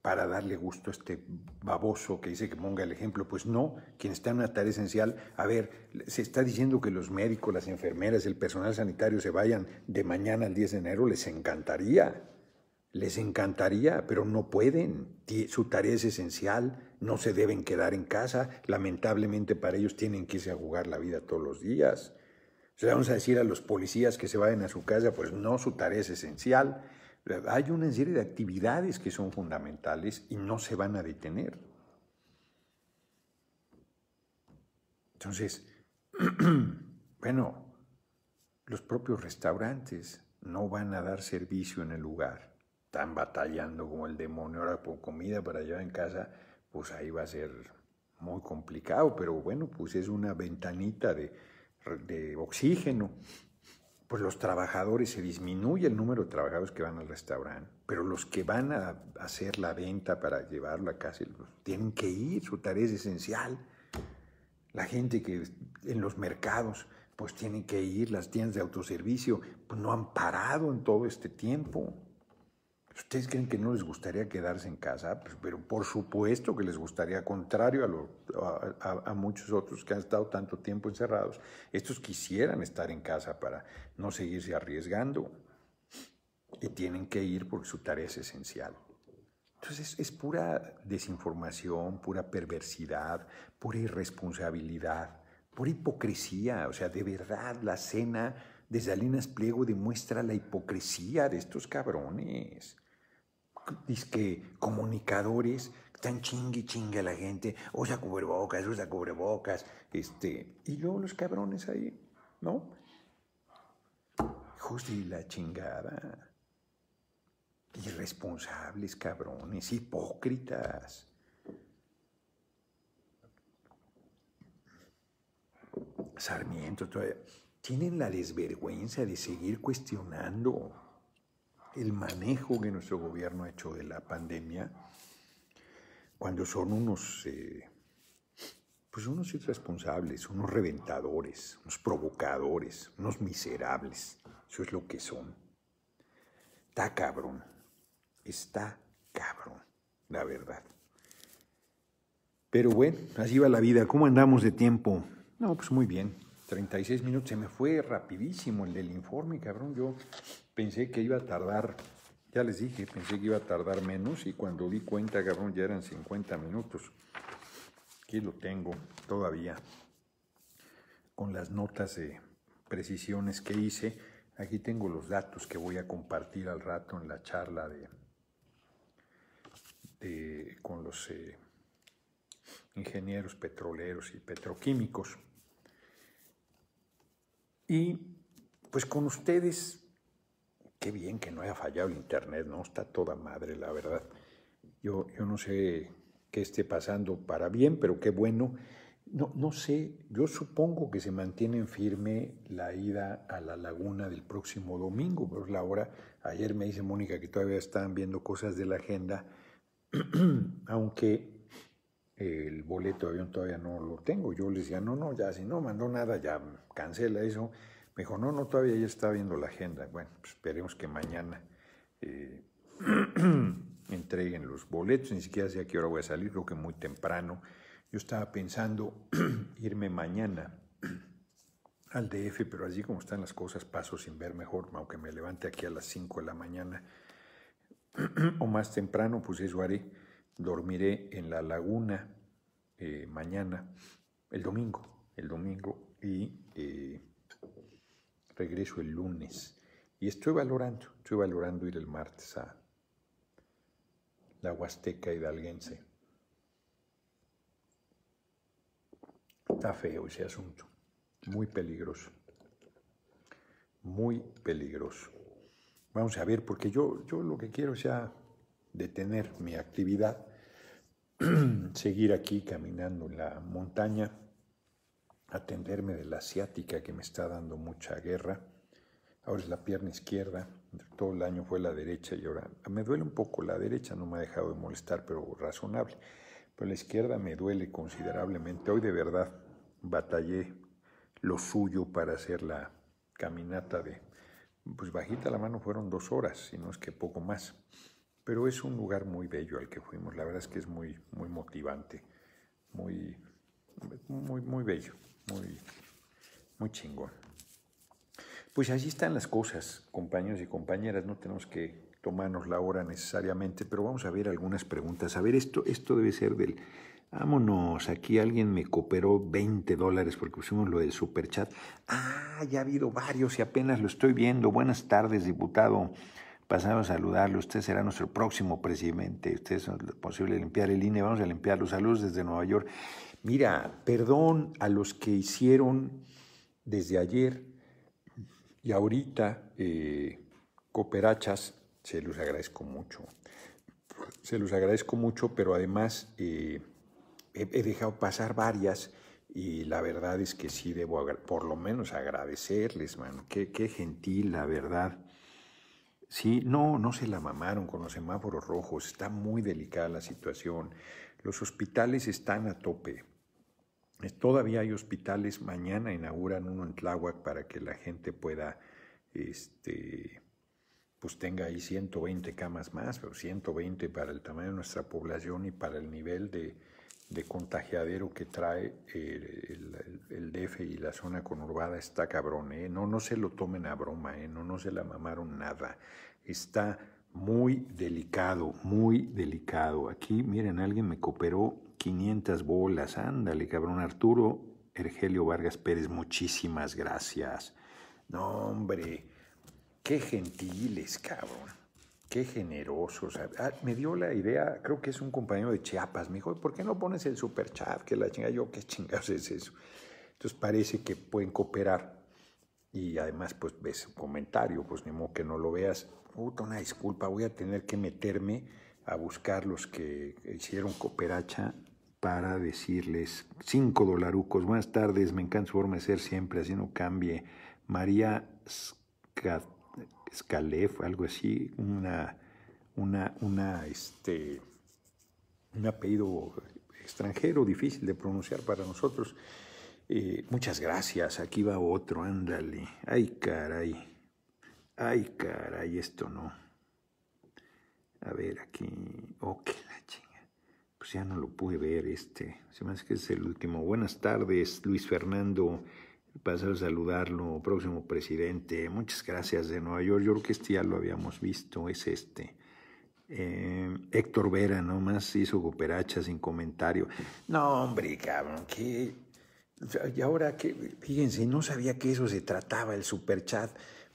para darle gusto a este baboso que dice que ponga el ejemplo. Pues no, quien está en una tarea esencial, a ver, se está diciendo que los médicos, las enfermeras, el personal sanitario se vayan de mañana al diez de enero, les encantaría, les encantaría, pero no pueden, su tarea es esencial, no se deben quedar en casa, lamentablemente para ellos tienen que irse a jugar la vida todos los días. O sea, vamos a decir a los policías que se vayan a su casa, pues no, su tarea es esencial. Hay una serie de actividades que son fundamentales y no se van a detener. Entonces, bueno, los propios restaurantes no van a dar servicio en el lugar. Están batallando como el demonio ahora por comida para llevar en casa, pues ahí va a ser muy complicado, pero bueno, pues es una ventanita de, de oxígeno. Pues los trabajadores, se disminuye el número de trabajadores que van al restaurante, pero los que van a hacer la venta para llevarlo a casa, tienen que ir, su tarea es esencial. La gente que en los mercados, pues tienen que ir, las tiendas de autoservicio, pues no han parado en todo este tiempo. ¿Ustedes creen que no les gustaría quedarse en casa? Pues, pero por supuesto que les gustaría, contrario a, lo, a, a, a muchos otros que han estado tanto tiempo encerrados. Estos quisieran estar en casa para no seguirse arriesgando y tienen que ir porque su tarea es esencial. Entonces es, es pura desinformación, pura perversidad, pura irresponsabilidad, pura hipocresía. O sea, de verdad, la cena de Salinas Pliego demuestra la hipocresía de estos cabrones. Dice que comunicadores están chingue y chingue a la gente, usa cubrebocas, usa cubrebocas, este, y luego los cabrones ahí, ¿no? Hijos de la chingada. Irresponsables, cabrones, hipócritas. Sarmiento todavía. Tienen la desvergüenza de seguir cuestionando el manejo que nuestro gobierno ha hecho de la pandemia cuando son unos, eh, pues unos irresponsables, unos reventadores, unos provocadores, unos miserables. Eso es lo que son. Está cabrón, está cabrón, la verdad. Pero bueno, así va la vida. ¿Cómo andamos de tiempo? No, pues muy bien. treinta y seis minutos, se me fue rapidísimo el del informe, cabrón. Yo pensé que iba a tardar, ya les dije, pensé que iba a tardar menos y cuando di cuenta, cabrón, ya eran cincuenta minutos. Aquí lo tengo todavía, con las notas de precisiones que hice. Aquí tengo los datos que voy a compartir al rato en la charla de, de con los eh, ingenieros petroleros y petroquímicos. Y pues con ustedes, qué bien que no haya fallado el internet, ¿no? Está toda madre, la verdad. Yo, yo no sé qué esté pasando para bien, pero qué bueno. No, no sé, yo supongo que se mantiene firme la ida a la laguna del próximo domingo, pero es la hora. Ayer me dice Mónica que todavía están viendo cosas de la agenda, aunque el boleto de avión todavía no lo tengo. Yo le decía, no, no, ya, si no mandó nada, ya cancela eso. Me dijo, no, no, todavía ya está viendo la agenda. Bueno, pues esperemos que mañana eh, entreguen los boletos. Ni siquiera sé a qué hora voy a salir, creo que muy temprano. Yo estaba pensando irme mañana al D F, pero allí como están las cosas, paso sin ver mejor, aunque me levante aquí a las cinco de la mañana o más temprano, pues eso haré. Dormiré en la laguna eh, mañana, el domingo, el domingo, y eh, regreso el lunes. Y estoy valorando, estoy valorando ir el martes a la Huasteca hidalguense. Está feo ese asunto, muy peligroso, muy peligroso. Vamos a ver, porque yo, yo lo que quiero es ya detener mi actividad, seguir aquí caminando en la montaña, atenderme de la ciática que me está dando mucha guerra. Ahora es la pierna izquierda, todo el año fue la derecha y ahora me duele un poco la derecha, no me ha dejado de molestar, pero razonable. Pero la izquierda me duele considerablemente. Hoy de verdad batallé lo suyo para hacer la caminata de, pues bajita la mano, fueron dos horas, si no es que poco más. Pero es un lugar muy bello al que fuimos, la verdad es que es muy, muy motivante, muy, muy, muy bello, muy, muy chingón. Pues así están las cosas, compañeros y compañeras, no tenemos que tomarnos la hora necesariamente, pero vamos a ver algunas preguntas. A ver, esto, esto debe ser del... Vámonos, aquí alguien me cooperó veinte dólares porque pusimos lo del superchat. Ah, ya ha habido varios y apenas lo estoy viendo. Buenas tardes, diputado. pasamos a saludarle, usted será nuestro próximo presidente, usted es posible limpiar el I N E, vamos a limpiarlo, saludos desde Nueva York. Mira, perdón a los que hicieron desde ayer y ahorita eh, cooperachas, se los agradezco mucho, se los agradezco mucho, pero además eh, he, he dejado pasar varias. Y la verdad es que sí debo por lo menos agradecerles, mano. Qué, qué gentil, la verdad. Sí, no, no se la mamaron con los semáforos rojos. Está muy delicada la situación. Los hospitales están a tope. Todavía hay hospitales. Mañana inauguran uno en Tláhuac para que la gente pueda, este, pues tenga ahí ciento veinte camas más, pero ciento veinte para el tamaño de nuestra población y para el nivel de... de contagiadero que trae el, el, el D F y la zona conurbada está cabrón, ¿eh? No, no se lo tomen a broma, ¿eh? No, no se la mamaron nada. Está muy delicado, muy delicado. Aquí, miren, alguien me cooperó quinientas bolas. Ándale, cabrón. Arturo Hergelio Vargas Pérez, muchísimas gracias. No, hombre, qué gentiles, cabrón. Qué generosos. Ah, me dio la idea, creo que es un compañero de Chiapas. Me dijo, ¿por qué no pones el superchat? Que la chingada, yo, ¿qué chingados es eso? Entonces parece que pueden cooperar. Y además, pues ves un comentario, pues ni modo que no lo veas. Puta, una disculpa, voy a tener que meterme a buscar los que hicieron cooperacha para decirles cinco dolarucos. Buenas tardes, me encanta su forma de ser siempre, así no cambie. María Scat. Escalef, algo así, una, una, una, este, un apellido extranjero difícil de pronunciar para nosotros. Eh, muchas gracias, aquí va otro, ándale. Ay, caray, ay, caray, esto no. A ver, aquí, oh, que la chinga. Pues ya no lo pude ver, este, se me hace que es el último. Buenas tardes, Luis Fernando. Pasar a saludarlo, próximo presidente. Muchas gracias de Nueva York. Yo creo que este ya lo habíamos visto, es este. Eh, Héctor Vera nomás hizo cooperacha sin comentario. No, hombre, cabrón, que... Y ahora que, fíjense, no sabía que eso se trataba, el superchat.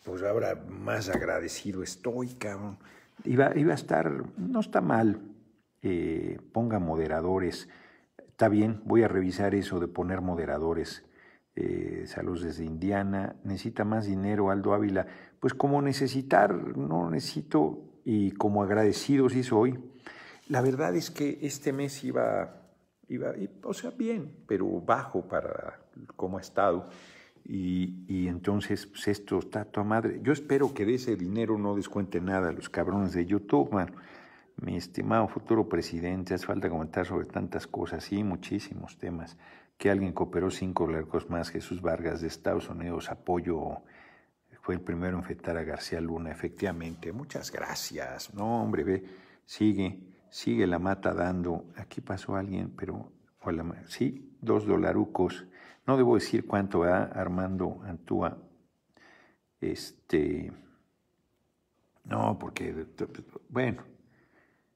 Pues ahora más agradecido estoy, cabrón. Iba, iba a estar, no está mal, eh, ponga moderadores. Está bien, voy a revisar eso de poner moderadores. Eh, saludos desde Indiana. Necesita más dinero, Aldo Ávila. Pues como necesitar, no necesito, y como agradecido sí soy. La verdad es que este mes iba, iba o sea, bien, pero bajo para cómo ha estado. Y, y entonces, pues esto está toda madre. Yo espero que de ese dinero no descuente nada los cabrones de YouTube, man. Mi estimado futuro presidente, hace falta comentar sobre tantas cosas y muchísimos temas. Que alguien cooperó cinco largos más. Jesús Vargas de Estados Unidos, apoyo, fue el primero en fetar a García Luna, efectivamente, muchas gracias. No, hombre, ve, sigue, sigue la mata dando. Aquí pasó alguien, pero, hola, sí, dos dolarucos, no debo decir cuánto, ¿verdad? Armando Antúa, este, no, porque, bueno,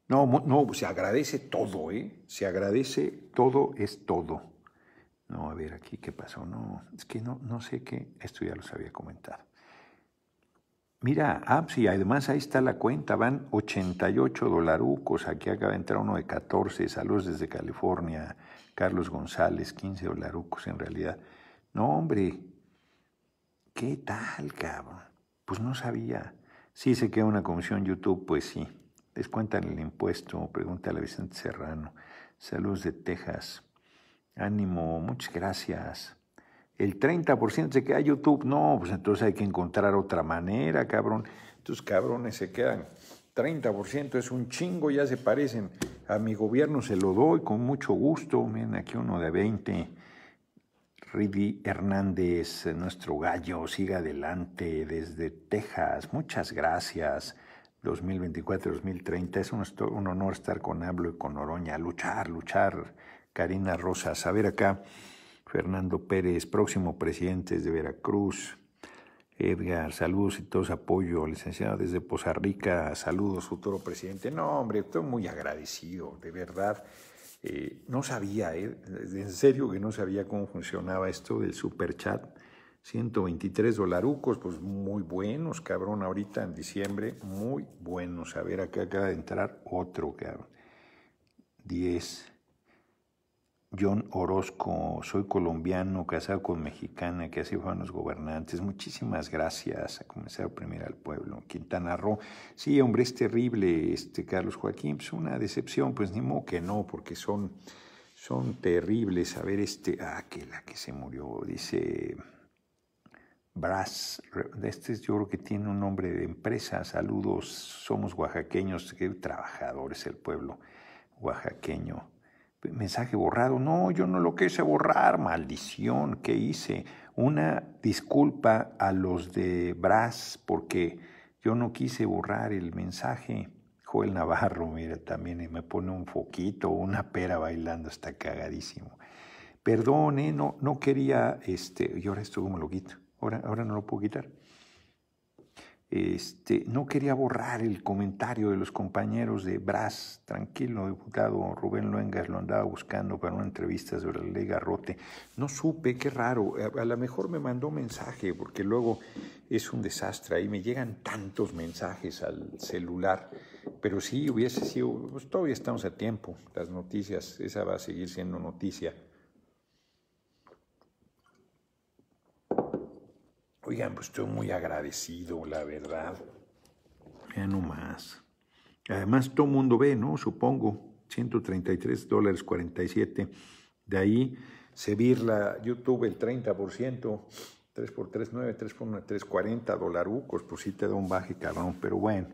no, no, se agradece todo, ¿eh? Se agradece todo, es todo. No, a ver aquí qué pasó. No, es que no, no sé qué. Esto ya los había comentado. Mira, ah, sí, además ahí está la cuenta. Van ochenta y ocho dolarucos. Aquí acaba de entrar uno de catorce. Saludos desde California. Carlos González, quince dolarucos en realidad. No, hombre. ¿Qué tal, cabrón? Pues no sabía. Sí se queda una comisión YouTube, pues sí. Descuentan el impuesto. Pregúntale a Vicente Serrano. Saludos de Texas. Ánimo, muchas gracias. El treinta por ciento se queda YouTube. No, pues entonces hay que encontrar otra manera, cabrón. Estos cabrones se quedan. treinta por ciento es un chingo, ya se parecen. A mi gobierno se lo doy con mucho gusto. Miren, aquí uno de veinte. Ridi Hernández, nuestro gallo, siga adelante desde Texas. Muchas gracias. dos mil veinticuatro a dos mil treinta. Es un, un honor estar con Hablo y con Oroña. Luchar, luchar. Karina Rosas, a ver acá, Fernando Pérez, próximo presidente de Veracruz, Edgar, saludos y todos apoyo, licenciado desde Poza Rica, saludos, futuro presidente. No, hombre, estoy muy agradecido, de verdad, eh, no sabía, eh, en serio que no sabía cómo funcionaba esto del superchat, ciento veintitrés dolarucos, pues muy buenos, cabrón, ahorita en diciembre, muy buenos. A ver, acá acaba de entrar otro, cabrón. diez. John Orozco, soy colombiano, casado con mexicana, que así fueron los gobernantes. Muchísimas gracias, a comenzar a oprimir al pueblo. Quintana Roo, sí, hombre, es terrible, este Carlos Joaquín, pues una decepción, pues ni modo que no, porque son, son terribles. A ver, este, ah, que la que se murió, dice Brass, este yo creo que tiene un nombre de empresa. Saludos, somos oaxaqueños, qué trabajadores el pueblo oaxaqueño. Mensaje borrado, no, yo no lo quise borrar, maldición, ¿qué hice? Una disculpa a los de Bras, porque yo no quise borrar el mensaje. Joel Navarro, mira, también y me pone un foquito, una pera bailando, está cagadísimo. Perdón, ¿eh? no, no quería, este, y ahora esto como lo quito, ahora, ahora no lo puedo quitar. Este, no quería borrar el comentario de los compañeros de Bras. Tranquilo, diputado Rubén Luengas, lo andaba buscando para una entrevista sobre la ley Garrote. No supe, qué raro. A, a lo mejor me mandó mensaje, porque luego es un desastre. Ahí me llegan tantos mensajes al celular. Pero sí, hubiese sido, pues todavía estamos a tiempo. Las noticias, esa va a seguir siendo noticia. Oigan, pues estoy muy agradecido, la verdad. Ya no más. Además, todo el mundo ve, ¿no? Supongo, ciento treinta y tres dólares cuarenta y siete. De ahí, se virla YouTube el treinta por ciento, tres por tres, nueve, tres por uno, tres cuarenta dolarucos, pues sí te da un baje, cabrón, pero bueno.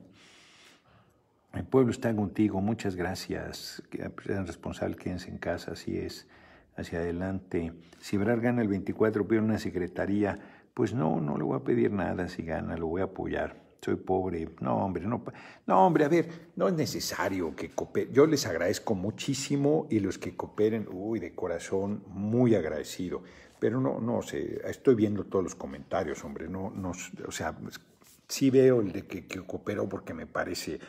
El pueblo está contigo, muchas gracias. Sean responsables, quédense en casa, así es. Hacia adelante. Si Brar gana el veinticuatro, pide una secretaría. Pues no, no le voy a pedir nada si gana, lo voy a apoyar. Soy pobre. No, hombre, no, no, hombre, a ver, no es necesario que cooperen. Yo les agradezco muchísimo y los que cooperen, uy, de corazón, muy agradecido. Pero no, no sé, estoy viendo todos los comentarios, hombre. No, no, o sea, sí veo el de que, que cooperó porque me parece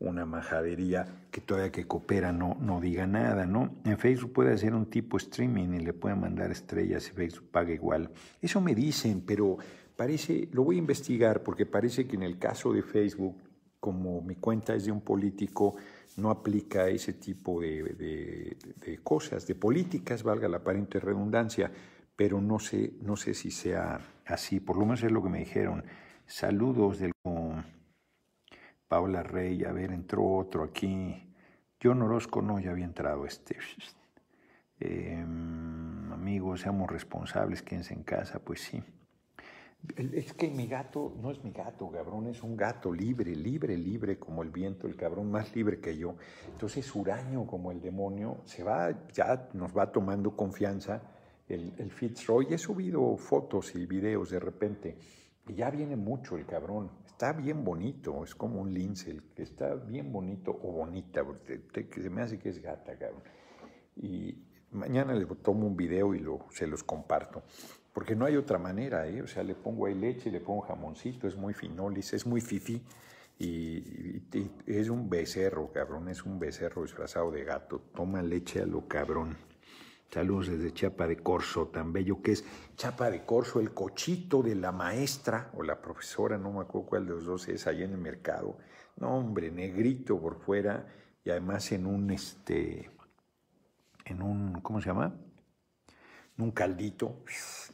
una majadería que todavía que coopera no, no diga nada, ¿no? En Facebook puede hacer un tipo streaming y le puede mandar estrellas y Facebook paga igual. Eso me dicen, pero parece, lo voy a investigar porque parece que en el caso de Facebook, como mi cuenta es de un político, no aplica ese tipo de, de, de cosas, de políticas, valga la aparente redundancia, pero no sé, no sé si sea así, por lo menos es lo que me dijeron. Saludos del... Paula Rey, a ver, entró otro aquí. John Orozco, no, ya había entrado este. Eh, amigos, seamos responsables, quédense en casa, pues sí. Es que mi gato, no es mi gato, cabrón, es un gato libre, libre, libre como el viento, el cabrón más libre que yo. Entonces, huraño como el demonio, se va, ya nos va tomando confianza el, el Fitzroy. He subido fotos y videos de repente y ya viene mucho el cabrón. Está bien bonito, es como un lince, está bien bonito o bonita, porque te, te, se me hace que es gata, cabrón. Y mañana le tomo un video y lo, se los comparto, porque no hay otra manera, ¿eh? O sea, le pongo ahí leche, le pongo jamoncito, es muy finolis, es muy fifí, y, y, y es un becerro, cabrón, es un becerro disfrazado de gato, toma leche a lo cabrón. Saludos desde Chapa de Corzo, tan bello que es Chapa de Corzo, el cochito de la maestra o la profesora, no me acuerdo cuál de los dos es, allá en el mercado. No, hombre, negrito por fuera y además en un, este, en un, ¿cómo se llama? En un caldito.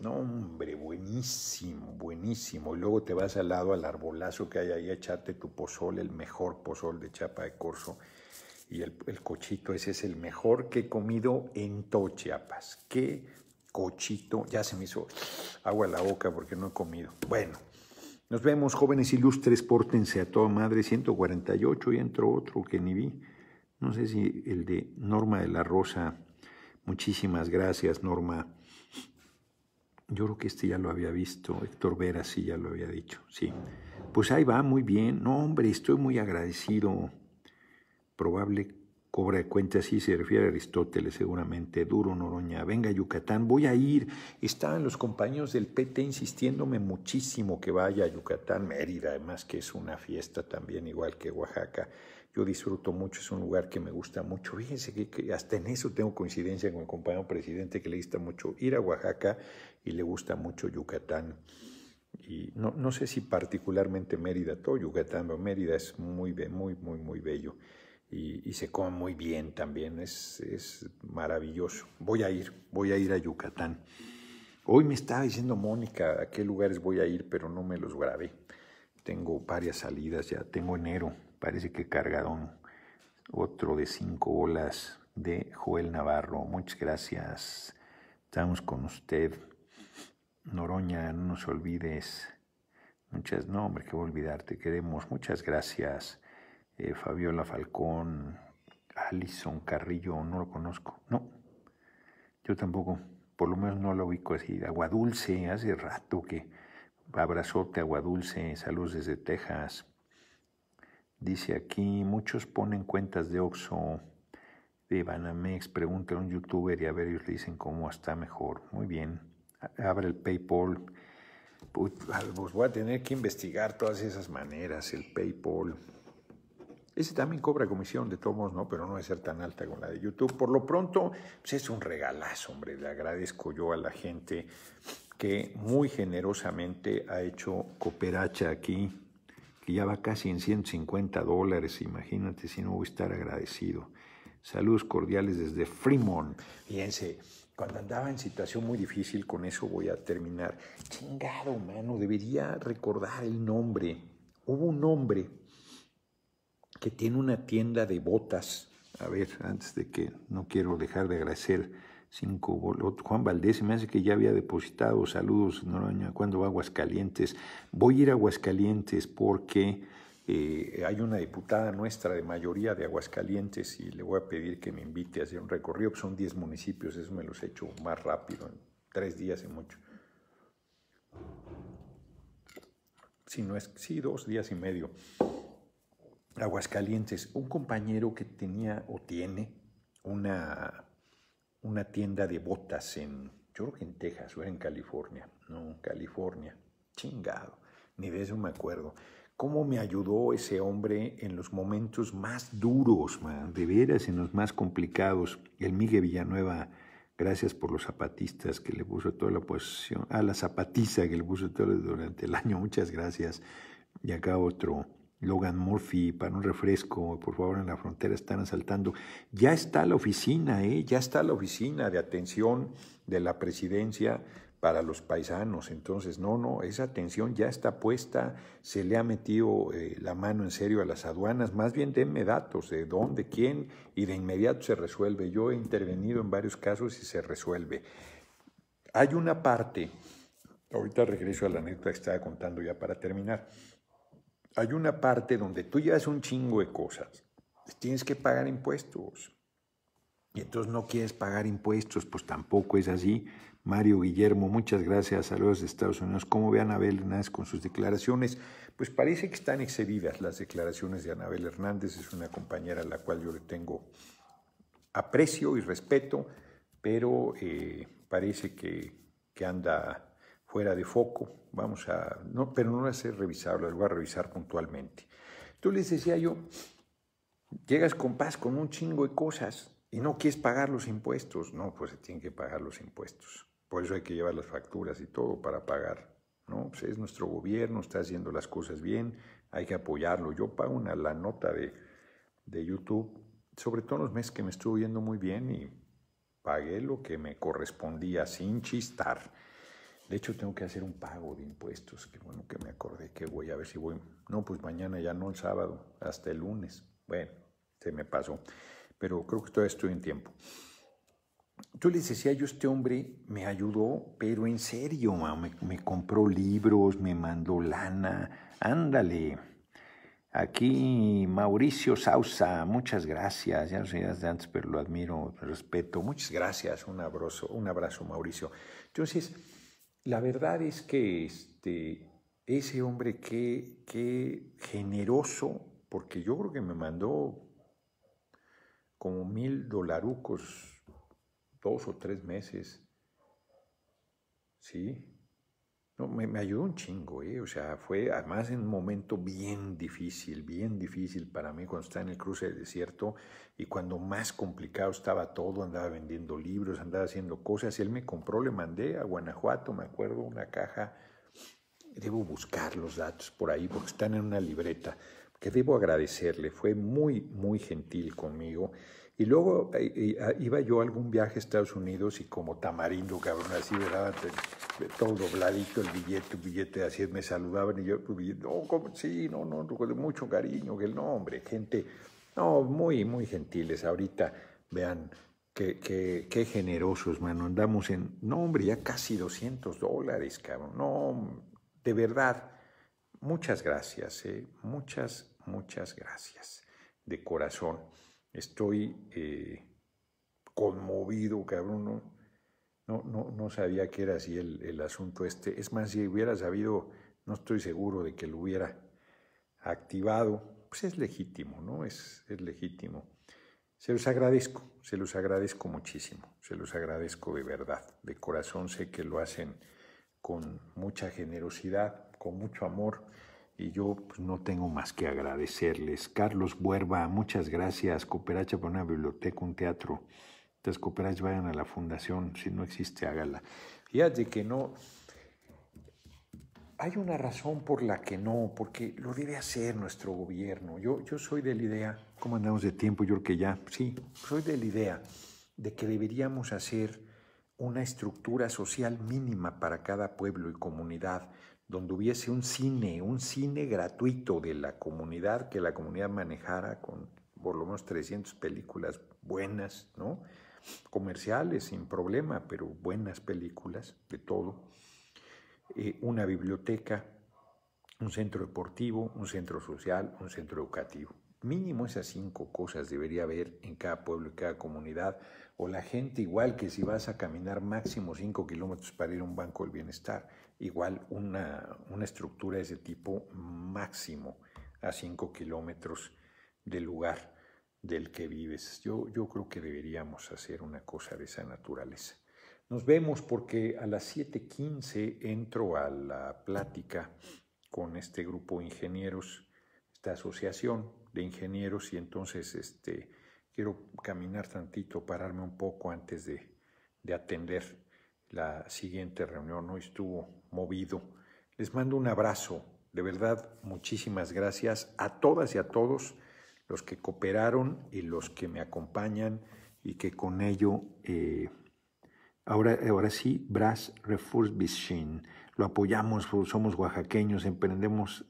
No, hombre, buenísimo, buenísimo. Y luego te vas al lado al arbolazo que hay ahí a echarte tu pozol, el mejor pozol de Chapa de Corzo. Y el, el cochito ese es el mejor que he comido en todo Chiapas. ¡Qué cochito! Ya se me hizo agua en la boca porque no he comido. Bueno, nos vemos, jóvenes ilustres, pórtense a toda madre. ciento cuarenta y ocho y entró otro que ni vi. No sé si el de Norma de la Rosa. Muchísimas gracias, Norma. Yo creo que este ya lo había visto. Héctor Vera sí ya lo había dicho. Sí, pues ahí va, muy bien. No, hombre, estoy muy agradecido. Probable Cobra de cuenta, sí, se refiere a Aristóteles seguramente, Duro Noroña, venga Yucatán, voy a ir. Estaban los compañeros del P T insistiéndome muchísimo que vaya a Yucatán, Mérida, además que es una fiesta también, igual que Oaxaca. Yo disfruto mucho, es un lugar que me gusta mucho. Fíjense que, que hasta en eso tengo coincidencia con el compañero presidente, que le gusta mucho ir a Oaxaca y le gusta mucho Yucatán. Y no, no sé si particularmente Mérida, todo Yucatán, pero Mérida es muy, muy, muy, muy bello. Y, y se come muy bien también, es, es maravilloso. Voy a ir, voy a ir a Yucatán. Hoy me estaba diciendo Mónica a qué lugares voy a ir, pero no me los grabé. Tengo varias salidas ya, tengo enero, parece que cargadón. Otro de cinco olas de Joel Navarro, muchas gracias, estamos con usted. Noroña, no nos olvides. Muchas, no hombre, que voy a olvidarte, queremos, muchas gracias. Eh, Fabiola Falcón, Alison Carrillo, no lo conozco, no, yo tampoco, por lo menos no lo ubico así. Agua Dulce, hace rato que abrazote Agua Dulce, saludos desde Texas. Dice aquí, muchos ponen cuentas de Oxxo, de Banamex, pregúntale a un youtuber y a ver, ellos le dicen cómo está mejor. Muy bien, abre el PayPal. Pues voy a tener que investigar todas esas maneras, el PayPal. Ese también cobra comisión, de todos modos, ¿no? Pero no debe ser tan alta como la de YouTube. Por lo pronto, pues es un regalazo, hombre. Le agradezco yo a la gente que muy generosamente ha hecho cooperacha aquí, que ya va casi en ciento cincuenta dólares. Imagínate si no voy a estar agradecido. Saludos cordiales desde Fremont. Fíjense, cuando andaba en situación muy difícil, con eso voy a terminar. Chingado, mano, debería recordar el nombre. Hubo un hombre que tiene una tienda de botas. A ver, antes de que, no quiero dejar de agradecer, cinco bolos. Juan Valdés, me hace que ya había depositado, saludos, Noroña, ¿cuándo va a Aguascalientes? Voy a ir a Aguascalientes porque eh, hay una diputada nuestra de mayoría de Aguascalientes y le voy a pedir que me invite a hacer un recorrido, pues son diez municipios, eso me los he hecho más rápido, en tres días en mucho. Si no es, sí, dos días y medio. Aguascalientes, un compañero que tenía o tiene una, una tienda de botas en, yo creo que en Texas o en California, no, California, chingado, ni de eso me acuerdo. ¿Cómo me ayudó ese hombre en los momentos más duros, man, de veras, en los más complicados? El Miguel Villanueva, gracias por los zapatistas que le puso toda la oposición, a la zapatiza que le puso todo durante el año, muchas gracias. Y acá otro. Logan Murphy, para un refresco, por favor, en la frontera están asaltando. Ya está la oficina, ¿eh? Ya está la oficina de atención de la presidencia para los paisanos. Entonces, no, no, esa atención ya está puesta, se le ha metido eh, la mano en serio a las aduanas. Más bien denme datos de dónde, quién, y de inmediato se resuelve. Yo he intervenido en varios casos y se resuelve. Hay una parte, ahorita regreso a la anécdota que estaba contando ya para terminar. Hay una parte donde tú llevas un chingo de cosas, tienes que pagar impuestos, y entonces no quieres pagar impuestos, pues tampoco es así. Mario Guillermo, muchas gracias, saludos de Estados Unidos. ¿Cómo ve a Anabel Hernández con sus declaraciones? Pues parece que están excedidas las declaraciones de Anabel Hernández, es una compañera a la cual yo le tengo aprecio y respeto, pero eh, parece que, que anda fuera de foco. Vamos a, no, pero no las he revisado, las voy a revisar puntualmente. Tú les decía yo, llegas con paz con un chingo de cosas y no quieres pagar los impuestos. No, pues se tienen que pagar los impuestos. Por eso hay que llevar las facturas y todo para pagar, ¿no? Pues es nuestro gobierno, está haciendo las cosas bien, hay que apoyarlo. Yo pago una, la nota de, de YouTube, sobre todo en los meses que me estuvo yendo muy bien y pagué lo que me correspondía sin chistar. De hecho, tengo que hacer un pago de impuestos. Qué bueno que me acordé que voy a ver si voy. No, pues mañana ya no, el sábado, hasta el lunes. Bueno, se me pasó. Pero creo que todavía estoy en tiempo. Yo les decía, yo este hombre me ayudó, pero en serio, me, me compró libros, me mandó lana. Ándale. Aquí Mauricio Sausa, muchas gracias. Ya no sé de antes, pero lo admiro, respeto. Muchas gracias. Un abrazo, un abrazo, Mauricio. Entonces, la verdad es que este, ese hombre que, que generoso, porque yo creo que me mandó como mil dolarucos, dos o tres meses, ¿sí? No, me, me ayudó un chingo, ¿eh? O sea, fue además en un momento bien difícil, bien difícil para mí cuando estaba en el cruce del desierto y cuando más complicado estaba todo, andaba vendiendo libros, andaba haciendo cosas. Él me compró, le mandé a Guanajuato, me acuerdo, una caja. Debo buscar los datos por ahí porque están en una libreta, que debo agradecerle, fue muy, muy gentil conmigo. Y luego iba yo a algún viaje a Estados Unidos y como tamarindo, cabrón, así, ¿verdad? Todo dobladito el billete, el billete, así me saludaban y yo, no, ¿cómo? Sí, no, no, con mucho cariño, que el nombre, gente, no, muy, muy gentiles. Ahorita, vean, qué, qué, qué generosos, mano, andamos en, no, hombre, ya casi doscientos dólares, cabrón, no, de verdad, muchas gracias, eh, muchas, muchas gracias, de corazón. Estoy eh, conmovido, cabrón, no, no, no, no sabía que era así el, el asunto este. Es más, si hubiera sabido, no estoy seguro de que lo hubiera activado. Pues es legítimo, ¿no? Es, es legítimo. Se los agradezco, se los agradezco muchísimo, se los agradezco de verdad, de corazón. Sé que lo hacen con mucha generosidad, con mucho amor. Y yo pues, no tengo más que agradecerles. Carlos Buerba, muchas gracias. Cooperacha para una biblioteca, un teatro. Estas cooperachas vayan a la fundación. Si no existe, hágala. Fíjate que no... Hay una razón por la que no, porque lo debe hacer nuestro gobierno. Yo, yo soy de la idea... ¿Cómo andamos de tiempo? Yo creo que ya... Sí, soy de la idea de que deberíamos hacer una estructura social mínima para cada pueblo y comunidad, donde hubiese un cine, un cine gratuito de la comunidad, que la comunidad manejara con por lo menos trescientas películas buenas, ¿no? Comerciales, sin problema, pero buenas películas, de todo. Eh, una biblioteca, un centro deportivo, un centro social, un centro educativo. Mínimo esas cinco cosas debería haber en cada pueblo y cada comunidad, o la gente igual que si vas a caminar máximo cinco kilómetros para ir a un banco del bienestar, igual una, una estructura de ese tipo máximo a cinco kilómetros del lugar del que vives. Yo, yo creo que deberíamos hacer una cosa de esa naturaleza. Nos vemos porque a las siete quince entro a la plática con este grupo de ingenieros, esta asociación de ingenieros, y entonces este, quiero caminar tantito, pararme un poco antes de, de atender la siguiente reunión. Hoy estuvo movido. Les mando un abrazo. De verdad, muchísimas gracias a todas y a todos los que cooperaron y los que me acompañan y que con ello, eh, ahora, ahora sí, Brass Refurbishing. Lo apoyamos, somos oaxaqueños, emprendemos...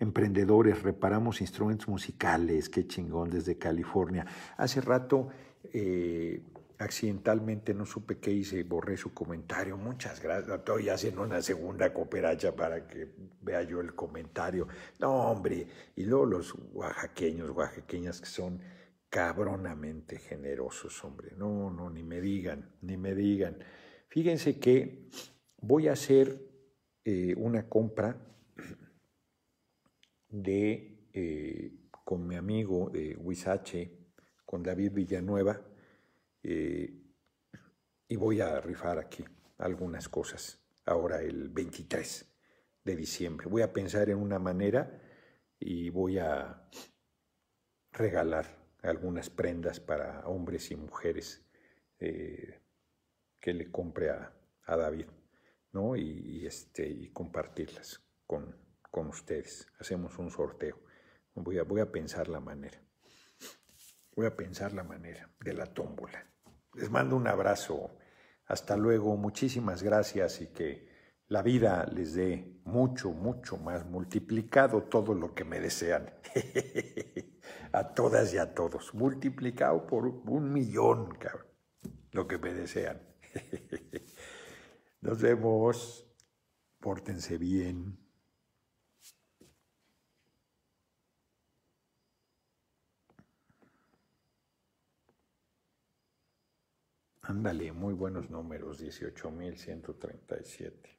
Emprendedores, reparamos instrumentos musicales, qué chingón, desde California. Hace rato, eh, accidentalmente, no supe qué hice, borré su comentario. Muchas gracias. Estoy haciendo una segunda cooperacha para que vea yo el comentario. No, hombre. Y luego los oaxaqueños, oaxaqueñas que son cabronamente generosos, hombre. No, no, ni me digan, ni me digan. Fíjense que voy a hacer eh, una compra de eh, con mi amigo de eh, Huizache, con David Villanueva, eh, y voy a rifar aquí algunas cosas ahora el veintitrés de diciembre. Voy a pensar en una manera y voy a regalar algunas prendas para hombres y mujeres eh, que le compre a, a David, ¿no? y, y, este, y compartirlas con con ustedes. Hacemos un sorteo. Voy a, voy a pensar la manera. Voy a pensar la manera de la tómbola. Les mando un abrazo. Hasta luego. Muchísimas gracias y que la vida les dé mucho, mucho más multiplicado todo lo que me desean. A todas y a todos. Multiplicado por un millón, cabrón. Lo que me desean. Nos vemos. Pórtense bien. Ándale, muy buenos números, dieciocho mil ciento treinta y siete.